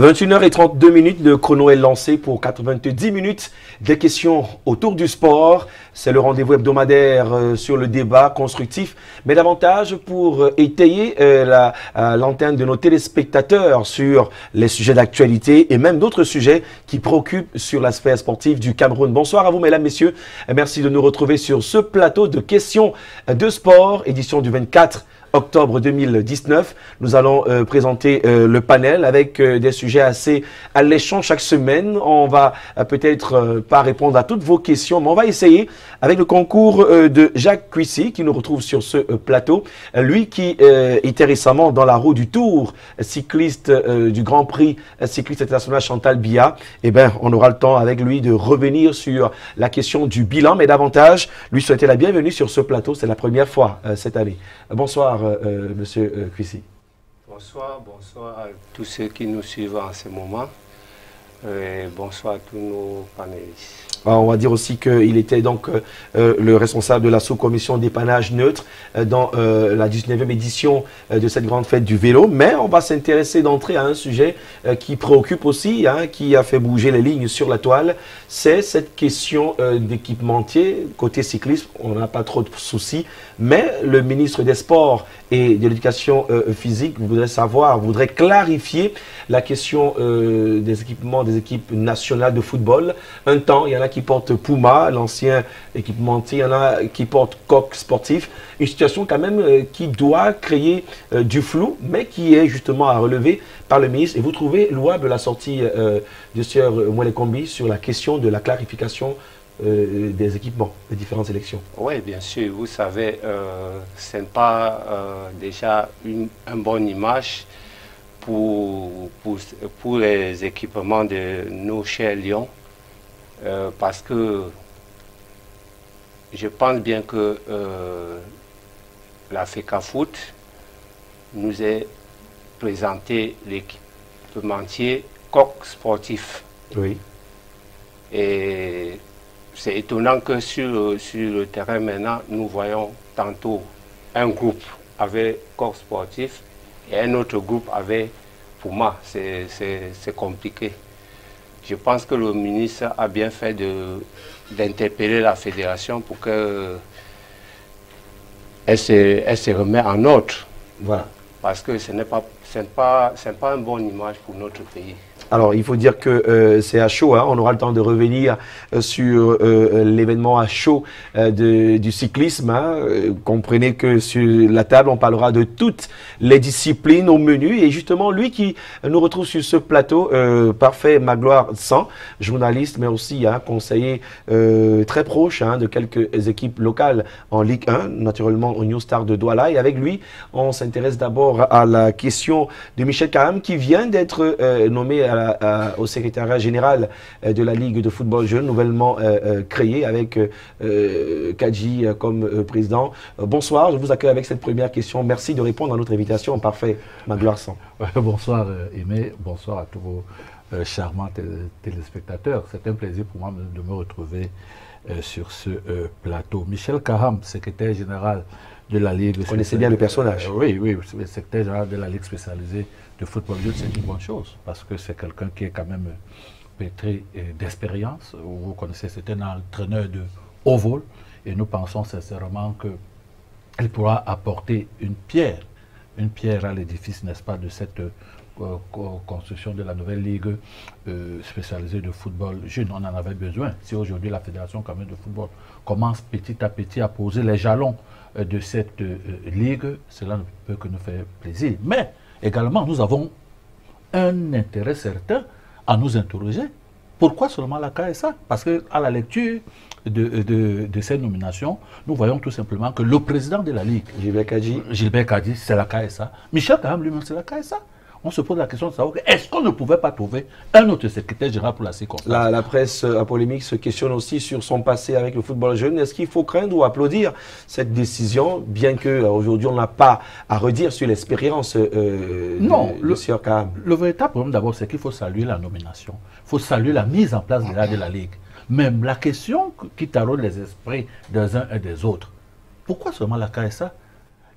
21h32 le chrono est lancé pour 90 minutes des questions autour du sport. C'est le rendez-vous hebdomadaire sur le débat constructif, mais davantage pour étayer l'antenne de nos téléspectateurs sur les sujets d'actualité et même d'autres sujets qui préoccupent sur l'aspect sportif du Cameroun. Bonsoir à vous, mesdames, messieurs. Merci de nous retrouver sur ce plateau de questions de sport, édition du 24 octobre 2019, nous allons présenter le panel avec des sujets assez alléchants chaque semaine. On va peut-être pas répondre à toutes vos questions, mais on va essayer avec le concours de Jacques Kuissi qui nous retrouve sur ce plateau. Lui qui était récemment dans la roue du tour cycliste du Grand Prix cycliste international Chantal Biya. Eh bien, on aura le temps avec lui de revenir sur la question du bilan, mais davantage lui souhaiter la bienvenue sur ce plateau. C'est la première fois cette année. Bonsoir. Monsieur Kuissi. Bonsoir, bonsoir à tous ceux qui nous suivent en ce moment. Bonsoir à tous nos panélistes. Alors, on va dire aussi qu'il était donc le responsable de la sous-commission d'épanage neutre dans la 19e édition de cette grande fête du vélo. Mais on va s'intéresser d'entrée à un sujet qui préoccupe aussi, hein, qui a fait bouger les lignes sur la toile. C'est cette question d'équipementier. Côté cyclisme, on n'a pas trop de soucis. Mais le ministre des Sports et de l'Éducation physique voudrait savoir, voudrait clarifier la question des équipements des équipes nationales de football. Un temps, il y en a qui portent Puma, l'ancien équipementier, il y en a qui portent Coq sportif. Une situation quand même qui doit créer du flou, mais qui est justement à relever par le ministre. Et vous trouvez louable la sortie de Sieur Moualekombi sur la question de la clarification des équipements, des différentes élections? Oui, bien sûr, vous savez, ce n'est pas déjà une bonne image pour les équipements de nos chers Lions. Parce que je pense bien que la FECAFOOT nous a présenté l'équipementier Coq sportif. Oui. Et c'est étonnant que sur le terrain maintenant, nous voyons tantôt un groupe avec Coq sportif et un autre groupe avec Puma. C'est compliqué. Je pense que le ministre a bien fait d'interpeller la fédération pour qu'elle se remette en ordre. Voilà. Parce que ce n'est pas une bonne image pour notre pays. Alors, il faut dire que c'est à chaud, hein. On aura le temps de revenir sur l'événement à chaud du cyclisme, hein. Comprenez que sur la table, on parlera de toutes les disciplines au menu. Et justement, lui qui nous retrouve sur ce plateau, parfait, Magloire San, journaliste, mais aussi hein, conseiller très proche hein, de quelques équipes locales en Ligue 1, naturellement au New Star de Douala. Et avec lui, on s'intéresse d'abord à la question de Michel Kaham qui vient d'être nommé à au secrétariat général de la Ligue de football jeune, nouvellement créée avec Kadji comme président. Bonsoir, je vous accueille avec cette première question. Merci de répondre à notre invitation. Parfait, Magloire San. Bonsoir Aimé, bonsoir à tous vos charmants téléspectateurs. C'est un plaisir pour moi de me retrouver sur ce plateau. Michel Kaham, secrétaire général de la Ligue... Vous connaissez bien le personnage. Oui, oui, le secrétaire général de la Ligue spécialisée de football, c'est une bonne chose, parce que c'est quelqu'un qui est quand même pétri d'expérience. Vous connaissez, c'est un entraîneur de haut vol, et nous pensons sincèrement qu'il pourra apporter une pierre à l'édifice, n'est-ce pas, de cette construction de la nouvelle ligue spécialisée de football jeune. On en avait besoin. Si aujourd'hui la Fédération Camerounaise de football commence petit à petit à poser les jalons de cette ligue, cela ne peut que nous faire plaisir. Mais également, nous avons un intérêt certain à nous interroger. Pourquoi seulement la KSA? Parce qu'à la lecture de ces nominations, nous voyons tout simplement que le président de la Ligue, Gilbert Kadji, c'est la KSA. Michel Kaham lui-même, c'est la KSA. On se pose la question de savoir, est-ce qu'on ne pouvait pas trouver un autre secrétaire général pour la circonstance? La presse à polémique se questionne aussi sur son passé avec le football jeune. Est-ce qu'il faut craindre ou applaudir cette décision, bien qu'aujourd'hui on n'a pas à redire sur l'expérience de Sieur Kaham? Le véritable problème d'abord, c'est qu'il faut saluer la nomination. Il faut saluer la mise en place de la Ligue. Même la question qui taraude les esprits des uns et des autres. Pourquoi seulement la KSA?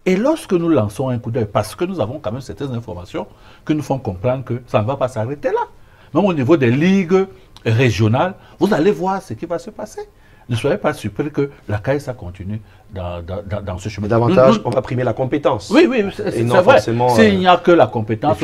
Et lorsque nous lançons un coup d'œil, parce que nous avons quand même certaines informations qui nous font comprendre que ça ne va pas s'arrêter là. Même au niveau des ligues régionales, vous allez voir ce qui va se passer. Ne soyez pas surpris que la CAE, ça continue dans ce chemin. Mais davantage, on va primer la compétence. Oui, oui, c'est vrai. S'il n'y a que la compétence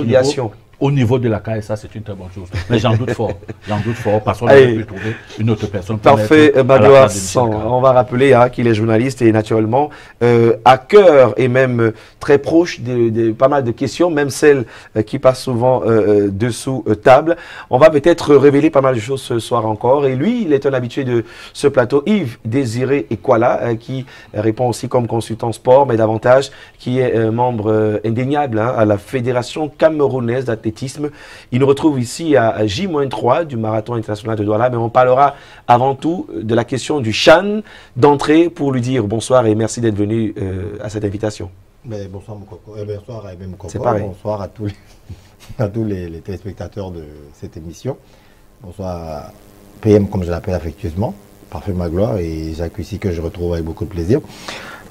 au niveau de la CAE, ça c'est une très bonne chose. Mais j'en doute fort. J'en doute fort parce qu'on a pu trouver une autre personne. Parfait, Magloire San. On va rappeler qu'il est journaliste et naturellement à cœur et même très proche de pas mal de questions, même celles qui passent souvent dessous table. On va peut-être révéler pas mal de choses ce soir encore. Et lui, il est un habitué de ce plateau, Yves Désiré Ekwala, qui répond aussi comme consultant sport, mais davantage qui est membre indéniable à la Fédération camerounaise d'athlétisme. Il nous retrouve ici à J-3 du Marathon International de Douala, mais on parlera avant tout de la question du CHAN d'entrée pour lui dire bonsoir et merci d'être venu à cette invitation. Mais bonsoir mon coco, bonsoir à Mme Coco, bonsoir à tous les téléspectateurs de cette émission, bonsoir à PM comme je l'appelle affectueusement, Parfait Magloire et Jacques Kuissi que je retrouve avec beaucoup de plaisir.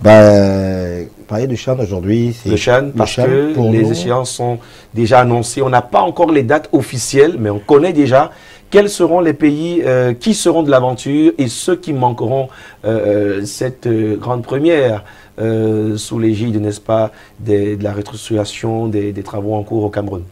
Parler du CHAN aujourd'hui, c'est... Le CHAN, parce que les échéances sont déjà annoncées. On n'a pas encore les dates officielles, mais on connaît déjà quels seront les pays qui seront de l'aventure et ceux qui manqueront cette grande première sous l'égide, n'est-ce pas, de la restructuration des travaux en cours au Cameroun.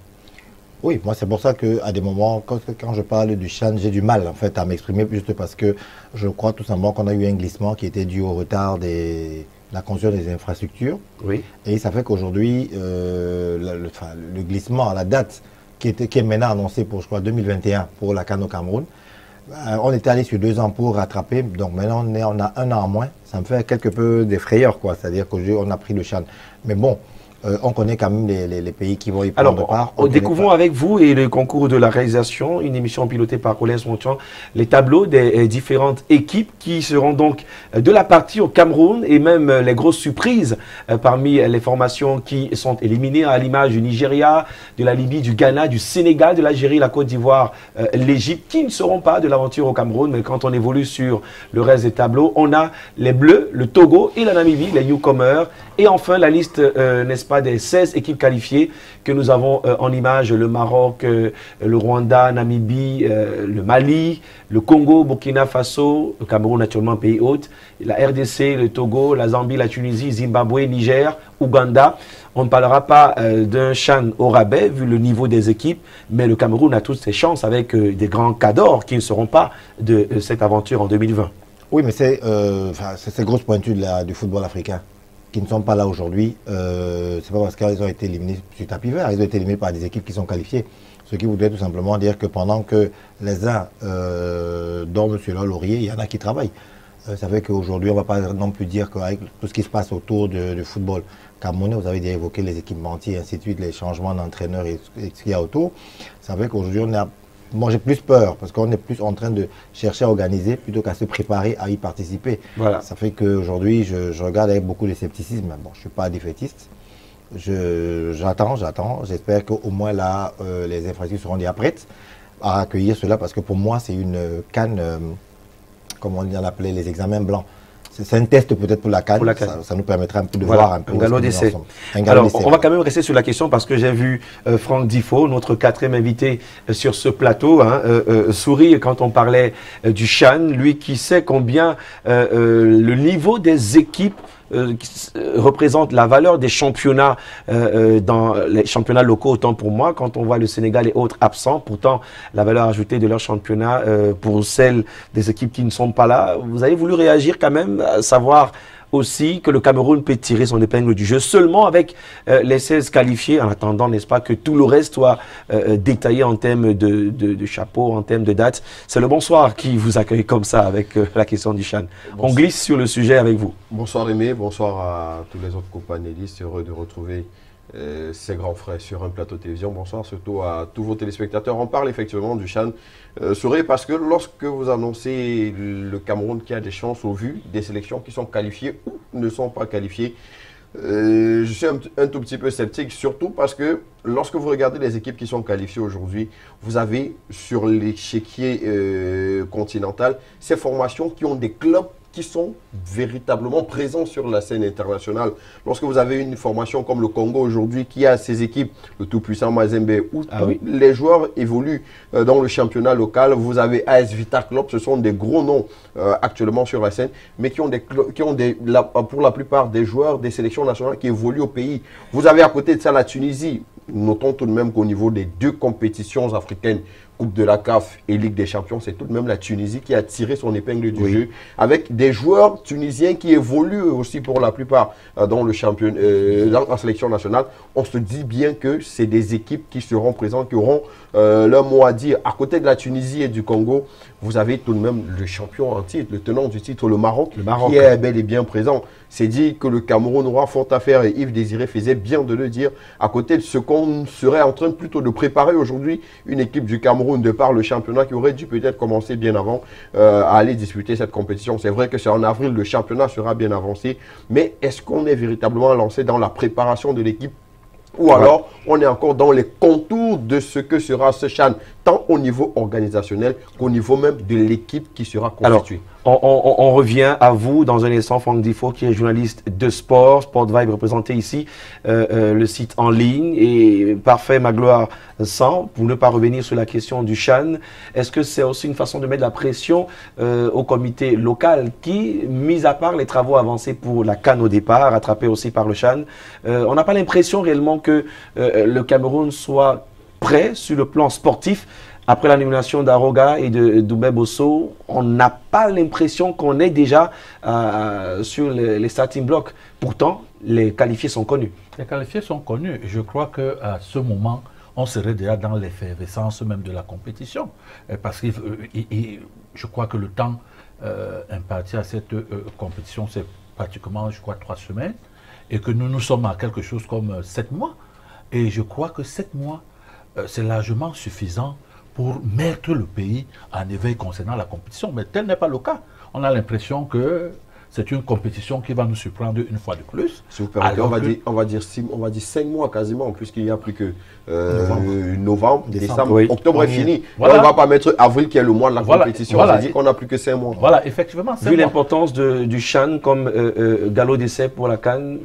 Oui, moi c'est pour ça qu'à des moments, quand je parle du CHAN, j'ai du mal en fait à m'exprimer juste parce que je crois tout simplement qu'on a eu un glissement qui était dû au retard des... la construction des infrastructures. Oui. Et ça fait qu'aujourd'hui, le glissement à la date qui est maintenant annoncée pour, je crois, 2021 pour la CAN au Cameroun, on était allé sur 2 ans pour rattraper. Donc maintenant, on a 1 an en moins. Ça me fait quelque peu des frayeurs, quoi. C'est-à-dire qu'on a pris le CHAN. Mais bon, on connaît quand même les pays qui vont y prendre part. Alors, découvrons avec vous et le concours de la réalisation, une émission pilotée par Oles Montian, les tableaux des différentes équipes qui seront donc de la partie au Cameroun et même les grosses surprises parmi les formations qui sont éliminées à l'image du Nigeria, de la Libye, du Ghana, du Sénégal, de l'Algérie, la Côte d'Ivoire, l'Égypte, qui ne seront pas de l'aventure au Cameroun. Mais quand on évolue sur le reste des tableaux, on a les Bleus, le Togo et la Namibie, les newcomers. Et enfin, la liste, n'est-ce pas, des 16 équipes qualifiées que nous avons en image, le Maroc, le Rwanda, Namibie, le Mali, le Congo, Burkina Faso, le Cameroun naturellement pays hôte, la RDC, le Togo, la Zambie, la Tunisie, Zimbabwe, Niger, Ouganda. On ne parlera pas d'un CHAN au rabais vu le niveau des équipes, mais le Cameroun a toutes ses chances avec des grands cadors qui ne seront pas de cette aventure en 2020. Oui, mais c'est ces grosses pointues du football africain qui ne sont pas là aujourd'hui. C'est pas parce qu'ils ont été éliminés sur tapis vert, ils ont été éliminés par des équipes qui sont qualifiées. Ce qui voudrait tout simplement dire que pendant que les uns dorment sur leur laurier, il y en a qui travaillent. Ça fait qu'aujourd'hui, on ne va pas non plus dire qu'avec tout ce qui se passe autour du football camerounais, vous avez déjà évoqué les équipementiers, ainsi de suite, les changements d'entraîneurs et ce qu'il y a autour. Ça fait qu'aujourd'hui, on a... Moi, j'ai plus peur parce qu'on est plus en train de chercher à organiser plutôt qu'à se préparer à y participer. Voilà. Ça fait qu'aujourd'hui, je regarde avec beaucoup de scepticisme. Bon, je ne suis pas défaitiste. J'attends. J'espère qu'au moins là, les infrastructures seront déjà prêtes à accueillir cela parce que pour moi, c'est une CAN, comme on l'appelait, les examens blancs. C'est un test peut-être pour la CAN, ça nous permettra un peu de voir un peu. Un galop d'essai. Alors, on va quand même rester sur la question parce que j'ai vu Franck Diffo, notre 4e invité sur ce plateau, sourire quand on parlait du CHAN, lui qui sait combien le niveau des équipes représente la valeur des championnats dans les championnats locaux. Autant pour moi, quand on voit le Sénégal et autres absents, pourtant la valeur ajoutée de leur championnat pour celle des équipes qui ne sont pas là, vous avez voulu réagir quand même, à savoir aussi que le Cameroun peut tirer son épingle du jeu seulement avec les 16 qualifiés, en attendant, n'est-ce pas, que tout le reste soit détaillé en termes de chapeau, en termes de date. C'est le bonsoir qui vous accueille comme ça avec la question du CHAN. Bonsoir. On glisse sur le sujet avec vous. Bonsoir Aimé, bonsoir à tous les autres companélistes, heureux de retrouver ces grands frères sur un plateau de télévision. Bonsoir surtout à tous vos téléspectateurs. On parle effectivement du CHAN. Sourire parce que lorsque vous annoncez le Cameroun qui a des chances au vu des sélections qui sont qualifiées ou ne sont pas qualifiées, je suis un tout petit peu sceptique, surtout parce que lorsque vous regardez les équipes qui sont qualifiées aujourd'hui, vous avez sur l'échiquier continental ces formations qui ont des clubs qui sont véritablement présents sur la scène internationale. Lorsque vous avez une formation comme le Congo aujourd'hui qui a ses équipes, le tout-puissant Mazembe, où les joueurs évoluent dans le championnat local, vous avez AS Vita Club, ce sont des gros noms actuellement sur la scène, mais qui ont, pour la plupart des joueurs des sélections nationales qui évoluent au pays. Vous avez à côté de ça la Tunisie. Notons tout de même qu'au niveau des deux compétitions africaines, Coupe de la CAF et Ligue des Champions, c'est tout de même la Tunisie qui a tiré son épingle du jeu avec des joueurs tunisiens qui évoluent aussi pour la plupart dans, dans la sélection nationale. On se dit bien que c'est des équipes qui seront présentes, qui auront leur mot à dire. À côté de la Tunisie et du Congo, vous avez tout de même le champion en titre, le tenant du titre, le Maroc, qui est bel et bien présent. C'est dit que le Cameroun aura fort à faire et Yves Désiré faisait bien de le dire. À côté de ce qu'on serait en train plutôt de préparer aujourd'hui, une équipe du Cameroun de par le championnat qui aurait dû peut-être commencer bien avant à aller disputer cette compétition. C'est vrai que c'est en avril, le championnat sera bien avancé, mais est-ce qu'on est véritablement lancé dans la préparation de l'équipe? Ou alors, on est encore dans les contours de ce que sera ce CHAN, tant au niveau organisationnel qu'au niveau même de l'équipe qui sera constituée. Alors, on revient à vous dans un instant, Franck Diffo, qui est journaliste de sport. Sport Vibe représenté ici, le site en ligne. Et parfait, Magloire San, pour ne pas revenir sur la question du CHAN, est-ce que c'est aussi une façon de mettre la pression au comité local qui, mis à part les travaux avancés pour la CAN au départ, rattrapés aussi par le CHAN, on n'a pas l'impression réellement que le Cameroun soit prêt sur le plan sportif. Après la nomination d'Aroga et de Doubé Bosso, on n'a pas l'impression qu'on est déjà sur les starting blocks. Pourtant, les qualifiés sont connus. Les qualifiés sont connus. Je crois qu'à ce moment, on serait déjà dans l'effervescence même de la compétition. Parce que je crois que le temps imparti à cette compétition, c'est pratiquement, je crois, 3 semaines. Et que nous sommes à quelque chose comme 7 mois. Et je crois que 7 mois, c'est largement suffisant pour mettre le pays en éveil concernant la compétition. Mais tel n'est pas le cas. On a l'impression que c'est une compétition qui va nous surprendre une fois de plus. Si vous permettez, on va dire 5 mois quasiment, puisqu'il n'y a plus que novembre, décembre, octobre est fini. Voilà. On ne va pas mettre avril qui est le mois de la compétition. Voilà. C'est-à-dire qu'on n'a plus que 5 mois. Voilà, effectivement. Vu l'importance du CHAN comme galop d'essai pour la CAN,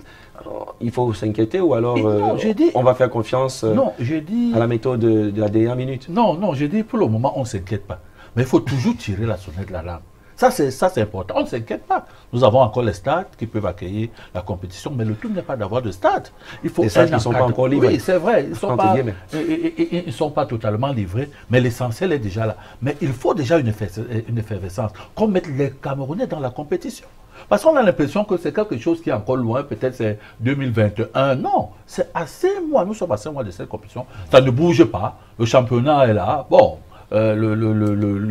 il faut s'inquiéter ou alors non, on va faire confiance à la méthode de la dernière minute? Non, j'ai dit pour le moment on ne s'inquiète pas. Mais il faut toujours tirer la sonnette d'alarme. Ça, c'est important. On ne s'inquiète pas. Nous avons encore les stades qui peuvent accueillir la compétition, mais le tout n'est pas d'avoir de stades. Il faut stades qui ne sont pas encore livrés. Oui, c'est vrai. Ils ne sont pas totalement livrés, mais l'essentiel est déjà là. Mais il faut déjà une effervescence. Qu'on mette les Camerounais dans la compétition. Parce qu'on a l'impression que c'est quelque chose qui est encore loin, peut-être c'est 2021. Non, c'est à 5 mois. Nous sommes à 5 mois de cette compétition. Ça ne bouge pas. Le championnat est là. Bon, le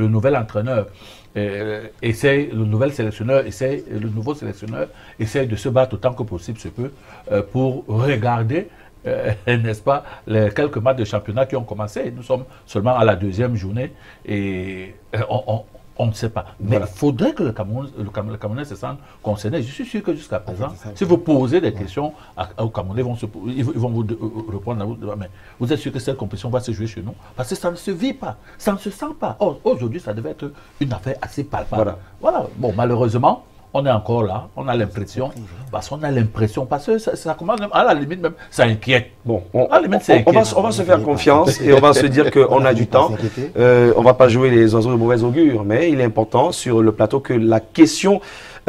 nouvel entraîneur essaye, le nouvel sélectionneur essaye, le nouveau sélectionneur essaye de se battre autant que possible se peut pour regarder, n'est-ce pas, les quelques matchs de championnat qui ont commencé. Nous sommes seulement à la 2e journée et on ne sait pas. Mais il faudrait que le Camerounais se sente concerné. Je suis sûr que jusqu'à présent, si vous posez des questions aux Camerounais, ils vont vous répondre. Mais vous êtes sûr que cette compétition va se jouer chez nous? Parce que ça ne se vit pas, ça ne se sent pas. Or, aujourd'hui, ça devait être une affaire assez palpable. Voilà. Bon, malheureusement, on est encore là. On a l'impression. Parce qu'on a l'impression. Parce que ça commence même, à la limite, même, ça inquiète. Bon, on va se faire confiance et on va se dire qu'on a du temps. On ne va pas jouer les oiseaux de mauvais augure. Mais il est important sur le plateau que la question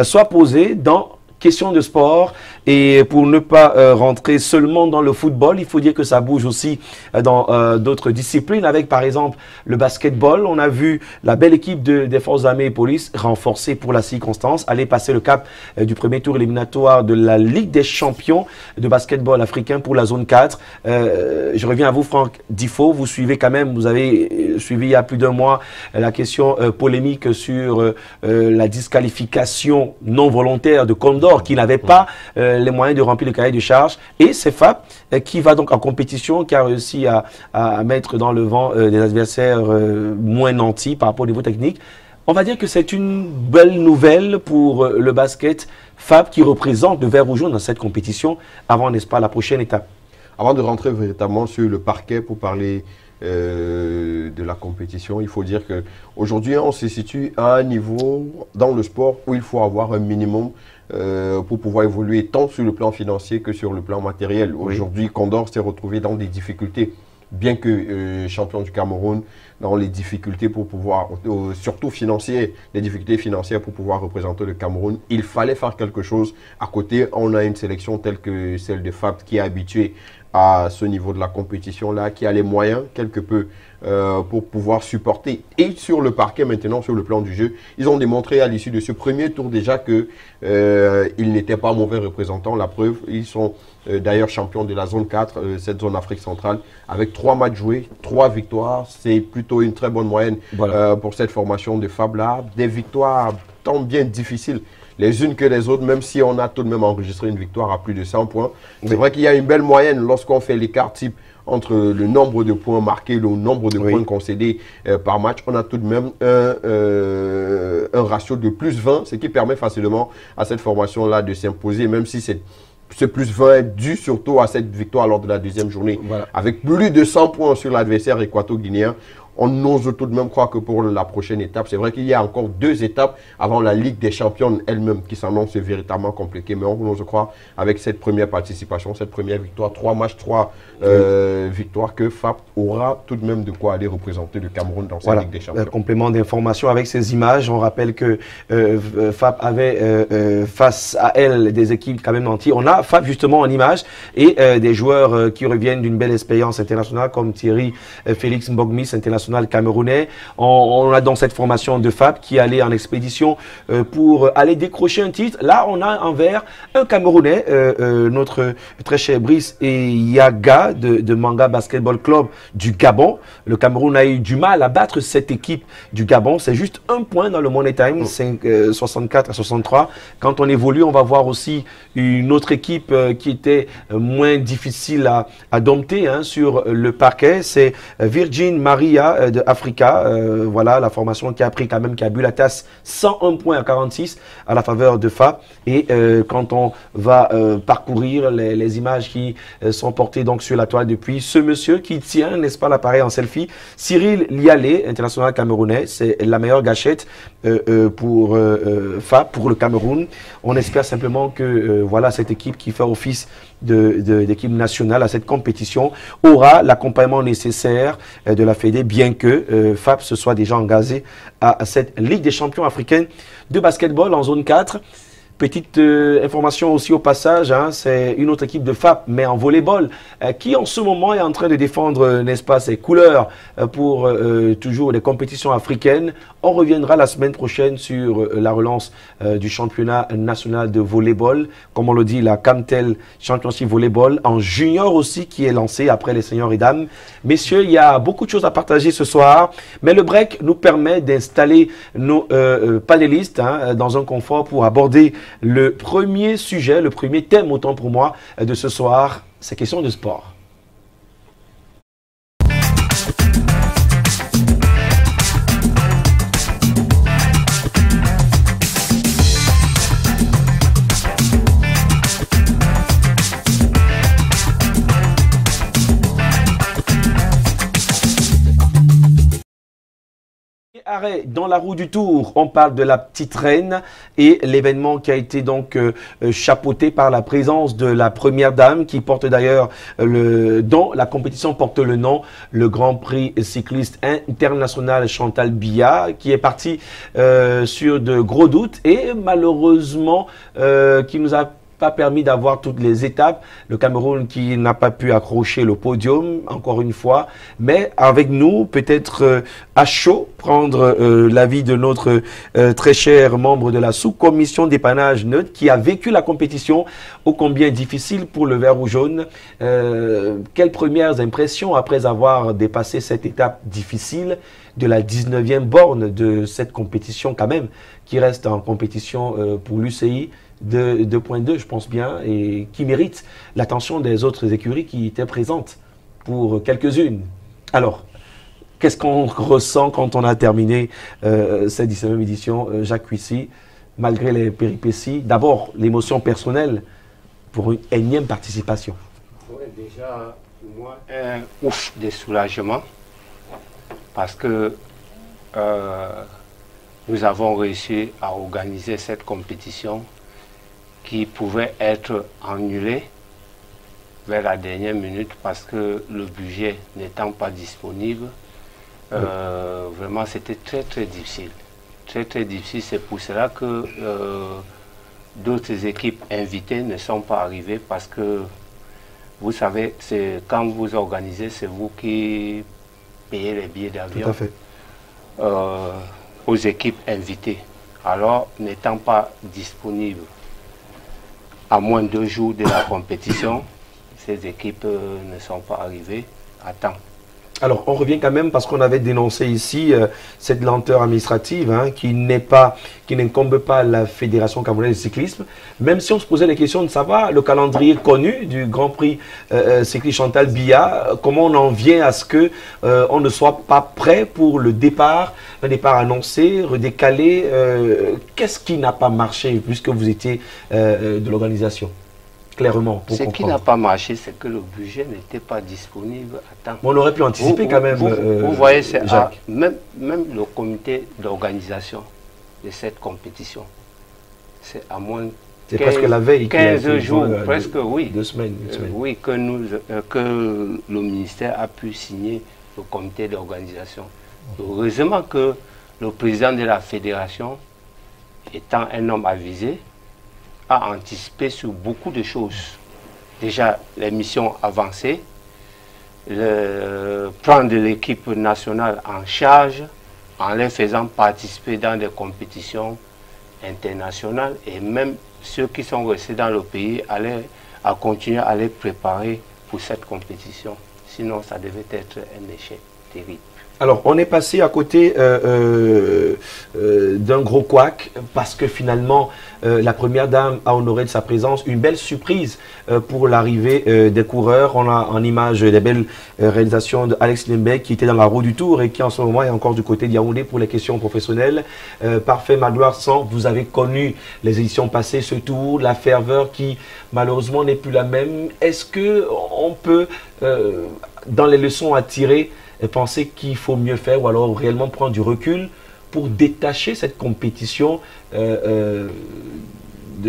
soit posée dans question de sport. Et pour ne pas rentrer seulement dans le football, il faut dire que ça bouge aussi dans d'autres disciplines, avec par exemple le basketball. On a vu la belle équipe des forces armées et police renforcée pour la circonstance, aller passer le cap du premier tour éliminatoire de la Ligue des champions de basketball africain pour la zone 4. Je reviens à vous, Franck Diffo. Vous suivez quand même, vous avez suivi il y a plus d'un mois la question polémique sur la disqualification non volontaire de Condor, qui n'avait pas les moyens de remplir le cahier de charge, et c'est FAP qui va donc en compétition, qui a réussi à mettre dans le vent des adversaires moins nantis par rapport au niveau technique. On va dire que c'est une belle nouvelle pour le basket FAP qui représente le vert ou jaune dans cette compétition avant, n'est-ce pas, la prochaine étape. Avant de rentrer véritablement sur le parquet pour parler de la compétition, il faut dire qu'aujourd'hui, on se situe à un niveau dans le sport où il faut avoir un minimum pour pouvoir évoluer tant sur le plan financier que sur le plan matériel. Oui. Aujourd'hui, Condor s'est retrouvé dans des difficultés, bien que champion du Cameroun, dans les difficultés pour pouvoir, surtout financières, les difficultés financières pour pouvoir représenter le Cameroun. Il fallait faire quelque chose. À côté, on a une sélection telle que celle de FAP qui est habituée à ce niveau de la compétition-là, qui a les moyens, quelque peu, pour pouvoir supporter. Et sur le parquet, maintenant, sur le plan du jeu, ils ont démontré à l'issue de ce premier tour déjà qu'ils n'étaient pas mauvais représentants. La preuve, ils sont d'ailleurs champions de la zone 4, cette zone Afrique centrale, avec 3 matchs joués, 3 victoires. C'est plutôt une très bonne moyenne, voilà, pour cette formation de Fab Lab. Des victoires tant bien difficiles les unes que les autres, même si on a tout de même enregistré une victoire à plus de 100 points. Oui. C'est vrai qu'il y a une belle moyenne lorsqu'on fait l'écart type entre le nombre de points marqués et le nombre de, oui, points concédés par match. On a tout de même un ratio de plus 20, ce qui permet facilement à cette formation-là de s'imposer, même si c'est... Ce plus 20 est dû surtout à cette victoire lors de la deuxième journée. Voilà. Avec plus de 100 points sur l'adversaire équato-guinéen, on ose tout de même croire que pour la prochaine étape, c'est vrai qu'il y a encore 2 étapes avant la Ligue des Champions elle-même qui s'annonce véritablement compliquée. Mais on ose croire avec cette première participation, cette première victoire, 3 matchs, 3 victoires, que FAP aura tout de même de quoi aller représenter le Cameroun dans cette, voilà, Ligue des Champions. Complément d'information avec ces images. On rappelle que FAP avait face à elle des équipes quand même entières. On a FAP justement en images et des joueurs qui reviennent d'une belle expérience internationale comme Thierry Félix Mbogmis, international camerounais. On a donc cette formation de FAP qui allait en expédition pour aller décrocher un titre. Là, on a en vert un Camerounais, notre très cher Brice Eyaga de Manga Basketball Club du Gabon. Le Cameroun a eu du mal à battre cette équipe du Gabon. C'est juste 1 point dans le Money Time, 64 à 63. Quand on évolue, on va voir aussi une autre équipe qui était moins difficile à dompter sur le parquet. C'est Virgin Maria de Africa, voilà la formation qui a pris quand même, qui a bu la tasse, 101 points à 46 à la faveur de FAP. Et quand on va parcourir les images qui sont portées donc sur la toile depuis ce monsieur qui tient, n'est-ce pas, l'appareil en selfie, Cyril Lialé, international camerounais. C'est la meilleure gâchette pour FAP, pour le Cameroun. On espère simplement que voilà, cette équipe qui fait office d'équipe nationale à cette compétition aura l'accompagnement nécessaire de la FEDE, bien que FAP se soit déjà engagé à cette Ligue des champions africaine de basketball en zone 4. Petite information aussi au passage, c'est une autre équipe de FAP, mais en volleyball, qui en ce moment est en train de défendre, n'est-ce pas, ses couleurs pour toujours les compétitions africaines. On reviendra la semaine prochaine sur la relance du championnat national de volleyball, comme on le dit, la CAMTEL Championship Volleyball, en junior aussi, qui est lancée après les seniors et dames. Messieurs, il y a beaucoup de choses à partager ce soir, mais le break nous permet d'installer nos panélistes dans un confort pour aborder le premier sujet, le premier thème, autant pour moi, de ce soir, c'est question de sport. Arrêt dans la roue du tour, on parle de la petite reine et l'événement qui a été donc chapeauté par la présence de la première dame qui porte d'ailleurs, dont la compétition porte le nom, le Grand Prix cycliste international Chantal Biya, qui est parti sur de gros doutes et malheureusement qui nous a pas permis d'avoir toutes les étapes. Le Cameroun qui n'a pas pu accrocher le podium, encore une fois. Mais avec nous, peut-être à chaud, prendre l'avis de notre très cher membre de la sous-commission d'épanage neutre qui a vécu la compétition ô combien difficile pour le vert ou jaune. Quelles premières impressions après avoir dépassé cette étape difficile de la 19e borne de cette compétition quand même, qui reste en compétition pour l'UCI de 2.2, je pense bien, et qui mérite l'attention des autres écuries qui étaient présentes pour quelques-unes. Alors, qu'est-ce qu'on ressent quand on a terminé cette 19e édition, Jacques Kuissi, malgré les péripéties? D'abord, l'émotion personnelle pour une énième participation. serait déjà pour moi un ouf de soulagement parce que nous avons réussi à organiser cette compétition qui pouvait être annulée vers la dernière minute parce que le budget n'étant pas disponible, vraiment c'était très difficile. Très difficile, c'est pour cela que d'autres équipes invitées ne sont pas arrivées parce que vous savez, quand vous organisez, c'est vous qui payez les billets d'avion aux équipes invitées. Alors, n'étant pas disponible à moins de 2 jours de la compétition, ces équipes ne sont pas arrivées à temps. Alors, on revient quand même parce qu'on avait dénoncé ici cette lenteur administrative hein, qui n'incombe pas à la Fédération camerounaise de cyclisme. Même si on se posait la question de savoir le calendrier connu du Grand Prix cycliste Chantal Biya, comment on en vient à ce qu'on ne soit pas prêt pour le départ, un départ annoncé, redécalé. Qu'est-ce qui n'a pas marché puisque vous étiez de l'organisation ? Clairement, pour comprendre. Ce qui n'a pas marché, c'est que le budget n'était pas disponible à temps. On aurait pu anticiper quand même. Vous voyez, c'est même le comité d'organisation de cette compétition, c'est à moins de 15 jours, presque oui, 2 semaines, oui, que le ministère a pu signer le comité d'organisation. Heureusement que le président de la fédération, étant un homme avisé, a anticipé sur beaucoup de choses. Déjà, les missions avancées, prendre l'équipe nationale en charge en les faisant participer dans des compétitions internationales et même ceux qui sont restés dans le pays à continuer à les préparer pour cette compétition. Sinon, ça devait être un échec terrible. Alors, on est passé à côté d'un gros couac parce que finalement, la première dame a honoré de sa présence une belle surprise pour l'arrivée des coureurs. On a en image des belles réalisations d'Alex Lembeck qui était dans la roue du Tour et qui en ce moment est encore du côté d'Yaoundé pour les questions professionnelles. Parfait, Magloire San, vous avez connu les éditions passées, ce Tour, la ferveur qui malheureusement n'est plus la même. Est-ce qu'on peut, dans les leçons à tirer, et penser qu'il faut mieux faire ou alors réellement prendre du recul pour détacher cette compétition de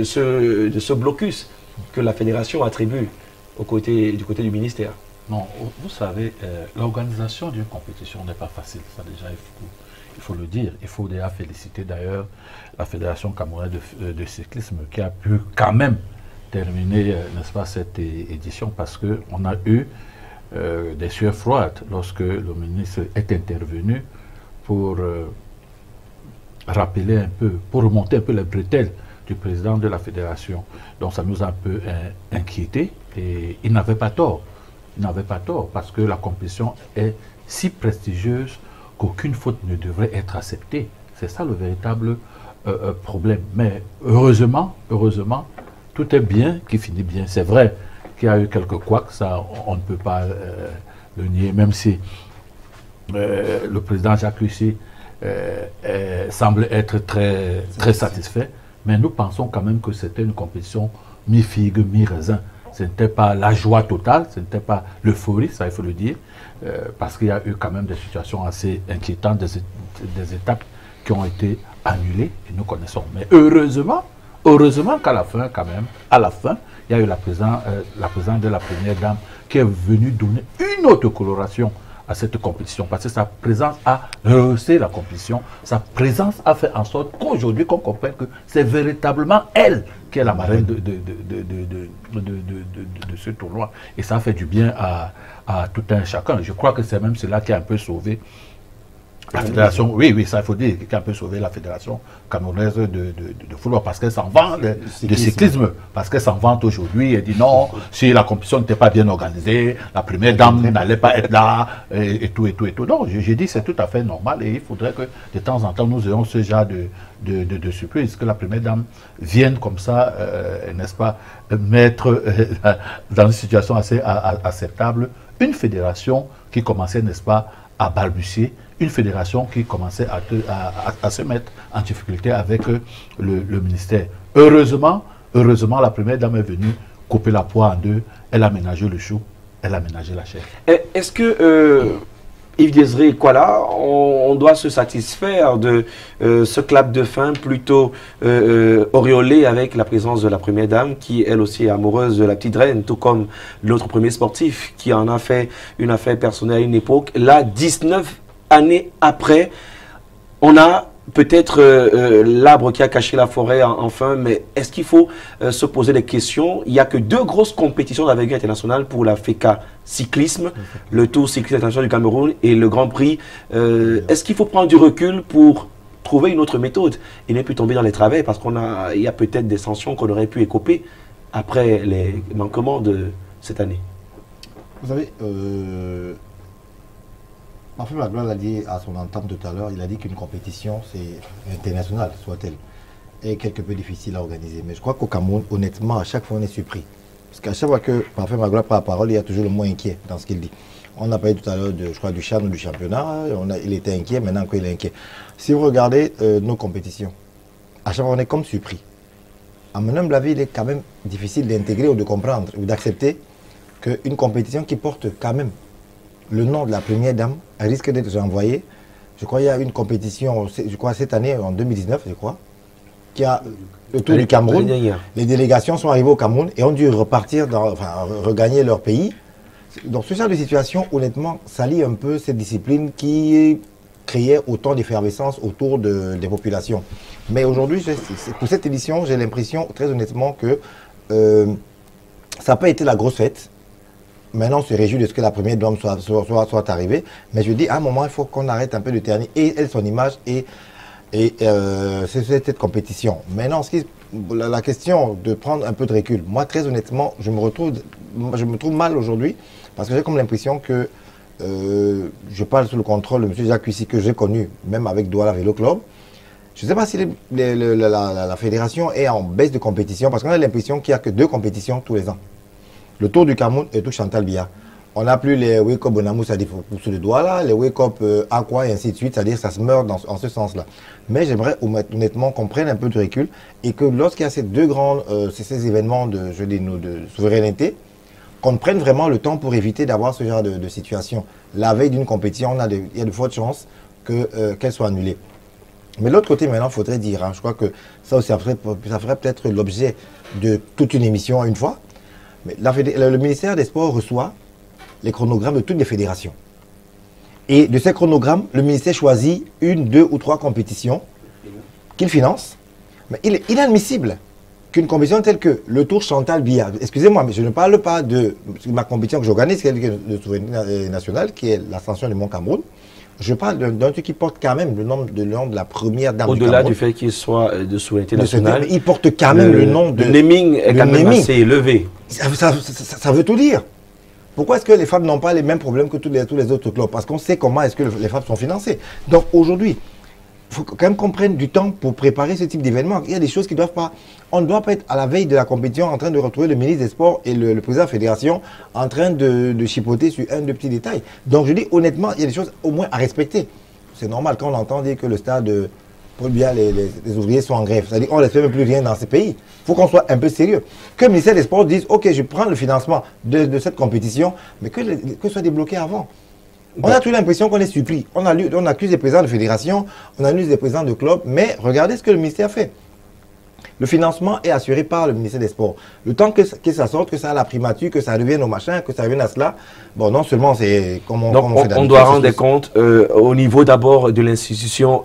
ce blocus que la fédération attribue du côté du ministère? Non, vous savez, l'organisation d'une compétition n'est pas facile, ça déjà il faut le dire. Il faut déjà féliciter d'ailleurs la Fédération camerounaise de cyclisme qui a pu quand même terminer, n'est-ce pas, cette édition parce qu'on a eu des sueurs froides lorsque le ministre est intervenu pour rappeler un peu, pour remonter un peu les bretelles du président de la fédération. Donc ça nous a un peu inquiétés et il n'avait pas tort. Il n'avait pas tort parce que la compétition est si prestigieuse qu'aucune faute ne devrait être acceptée. C'est ça le véritable problème. Mais heureusement, tout est bien qui finit bien, c'est vrai. Qu'il y a eu quelques couacs, ça on ne peut pas le nier, même si le président Jacques Kuissi semble être très satisfait. Mais nous pensons quand même que c'était une compétition mi-figue, mi-raisin. Ce n'était pas la joie totale, ce n'était pas l'euphorie, ça il faut le dire, parce qu'il y a eu quand même des situations assez inquiétantes, des étapes qui ont été annulées, et nous connaissons. Mais heureusement qu'à la fin, quand même, il y a eu la présence de la première dame qui est venue donner une autre coloration à cette compétition. Parce que sa présence a rehaussé la compétition. Sa présence a fait en sorte qu'aujourd'hui, qu'on comprenne que c'est véritablement elle qui est la marraine de ce tournoi. Et ça fait du bien à tout un chacun. Je crois que c'est même cela qui a un peu sauvé la fédération, oui, ça il faut dire, qui a un peu sauvé la fédération camerounaise de football, parce qu'elle s'en vante, de cyclisme, parce qu'elle s'en vante aujourd'hui, elle dit non, si la compétition n'était pas bien organisée, la première dame n'allait pas être là, et tout. Non, j'ai dit c'est tout à fait normal, et il faudrait que de temps en temps nous ayons ce genre de surprise, que la première dame vienne comme ça, n'est-ce pas, mettre dans une situation assez acceptable une fédération qui commençait, n'est-ce pas, à balbutier, une fédération qui commençait à se mettre en difficulté avec le ministère. Heureusement, la première dame est venue coupé la poire en deux, elle a ménagé le chou, elle a ménagé la chair. Est-ce que Yves Désiré Ekwala, on doit se satisfaire de ce clap de fin plutôt auréolé avec la présence de la première dame qui, elle aussi, est amoureuse de la petite reine, tout comme l'autre premier sportif qui en a fait une affaire personnelle à une époque. Là, 19 années après, on a peut-être l'arbre qui a caché la forêt enfin, mais est-ce qu'il faut se poser des questions? Il n'y a que deux grosses compétitions d'envergure internationale pour la FECA cyclisme, le Tour cycliste international du Cameroun et le Grand Prix. Est-ce qu'il faut prendre du recul pour trouver une autre méthode et ne plus tomber dans les travers parce qu'il y a peut-être des sanctions qu'on aurait pu écoper après les manquements de cette année? Vous savez, ma femme Magloire l'a dit à son entente tout à l'heure, il a dit qu'une compétition, c'est internationale, soit-elle, et quelque peu difficile à organiser. Mais je crois qu'au Cameroun, honnêtement, à chaque fois, on est surpris. Parce qu'à chaque fois que ma femme Magloire prend la parole, il y a toujours le mot inquiet dans ce qu'il dit. On a parlé tout à l'heure, je crois, du CHAN ou du championnat. Il était inquiet, maintenant encore il est inquiet. Si vous regardez nos compétitions, à chaque fois, on est comme surpris. À mon humble avis, il est quand même difficile d'intégrer ou de comprendre ou d'accepter qu'une compétition qui porte quand même le nom de la première dame risque d'être envoyé. Je crois qu'il y a une compétition, je crois cette année, en 2019, je crois, qui a le Tour du Cameroun. Les délégations sont arrivées au Cameroun et ont dû repartir, regagner leur pays. Donc ce genre de situation, honnêtement, salit un peu cette discipline qui créait autant d'effervescence autour des populations. Mais aujourd'hui, pour cette édition, j'ai l'impression, très honnêtement, que ça n'a pas été la grosse fête. Maintenant, on se réjouit de ce que la première dame soit arrivée. Mais je dis, à un moment, il faut qu'on arrête un peu de ternir et elle, son image et cette compétition. Maintenant, la question de prendre un peu de recul. Moi, très honnêtement, je me trouve mal aujourd'hui parce que j'ai comme l'impression que je parle sous le contrôle de M. Jacques Kuissi, que j'ai connu, même avec Douala Vélo Club. Je ne sais pas si la fédération est en baisse de compétition parce qu'on a l'impression qu'il n'y a que deux compétitions tous les ans. Le Tour du Cameroun et tout Chantal Biya. On n'a plus les wake-up Bonamou, ça dit sous le doigt là, les wake-up Aqua et ainsi de suite, c'est-à-dire ça se meurt en ce sens-là. Mais j'aimerais honnêtement qu'on prenne un peu de recul et que lorsqu'il y a ces deux grands ces événements de souveraineté, qu'on prenne vraiment le temps pour éviter d'avoir ce genre de situation. La veille d'une compétition, il y a de fortes chances qu'elle soit annulée. Mais l'autre côté maintenant, il faudrait dire, hein, je crois que ça aussi, ça ferait peut-être l'objet de toute une émission à une fois. Mais le ministère des Sports reçoit les chronogrammes de toutes les fédérations. Et de ces chronogrammes, le ministère choisit une, deux ou trois compétitions qu'il finance. Mais il est inadmissible qu'une compétition telle que le Tour Chantal Biya, excusez-moi, mais je ne parle pas de ma compétition que j'organise, qui est le Souveraineté Nationale, qui est l'ascension du Mont Cameroun. Je parle d'un truc qui porte quand même le nom de la première dame du Cameroun. Au-delà du fait qu'il soit de souveraineté nationale, il porte quand même le nom de... Le naming est quand même assez élevé. Ça veut tout dire. Pourquoi est-ce que les FAP n'ont pas les mêmes problèmes que tous les autres clubs? Parce qu'on sait comment est-ce que les FAP sont financés. Donc aujourd'hui, il faut quand même qu'on prenne du temps pour préparer ce type d'événement. Il y a des choses qui ne doivent pas... On ne doit pas être à la veille de la compétition en train de retrouver le ministre des Sports et le président de la fédération en train de chipoter sur un de petits détails. Donc je dis honnêtement, il y a des choses au moins à respecter. C'est normal quand on entend dire que le stade Paul Biya, les ouvriers sont en grève. C'est-à-dire qu'on ne respecte plus rien dans ces pays. Il faut qu'on soit un peu sérieux. Que le ministère des Sports dise, ok, je prends le financement de cette compétition, mais que soit débloqué avant. On a toujours l'impression qu'on est surpris. On accuse les présidents de fédération, on accuse les présidents de clubs, mais regardez ce que le ministère fait. Le financement est assuré par le ministère des Sports. Le temps que ça sorte, que ça a la primature, que ça revienne au machin, que ça revienne à cela, bon, non seulement c'est comme on fait d'habitude. On doit rendre des comptes au niveau d'abord de l'institution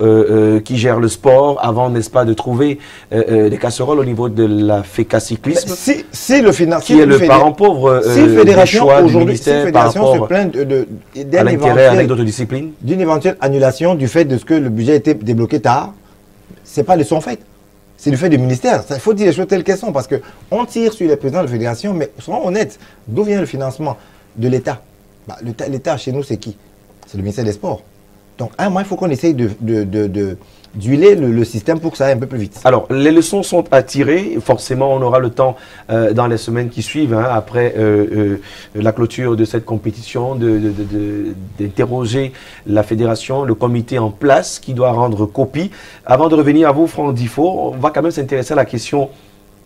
qui gère le sport, avant, n'est-ce pas, de trouver des casseroles au niveau de la FECA cyclisme. Si le financement. Qui est le parent pauvre du choix du ministère si par rapport se plaint à l'intérêt avec d'autres disciplines. D'une éventuelle annulation du fait de ce que le budget a été débloqué tard, ce n'est pas de son fait. C'est le fait du ministère. Il faut dire les choses telles qu'elles sont parce qu'on tire sur les présidents de la fédération, mais soyons honnêtes, d'où vient le financement de l'État? L'État chez nous, c'est qui? C'est le ministère des Sports. Donc, à un moment, il faut qu'on essaye d'huiler le système pour que ça aille un peu plus vite. Alors, les leçons sont à tirer. Forcément, on aura le temps dans les semaines qui suivent, hein, après la clôture de cette compétition, d'interroger la fédération, le comité en place qui doit rendre copie. Avant de revenir à vous, Franck Diffo, on va quand même s'intéresser à la question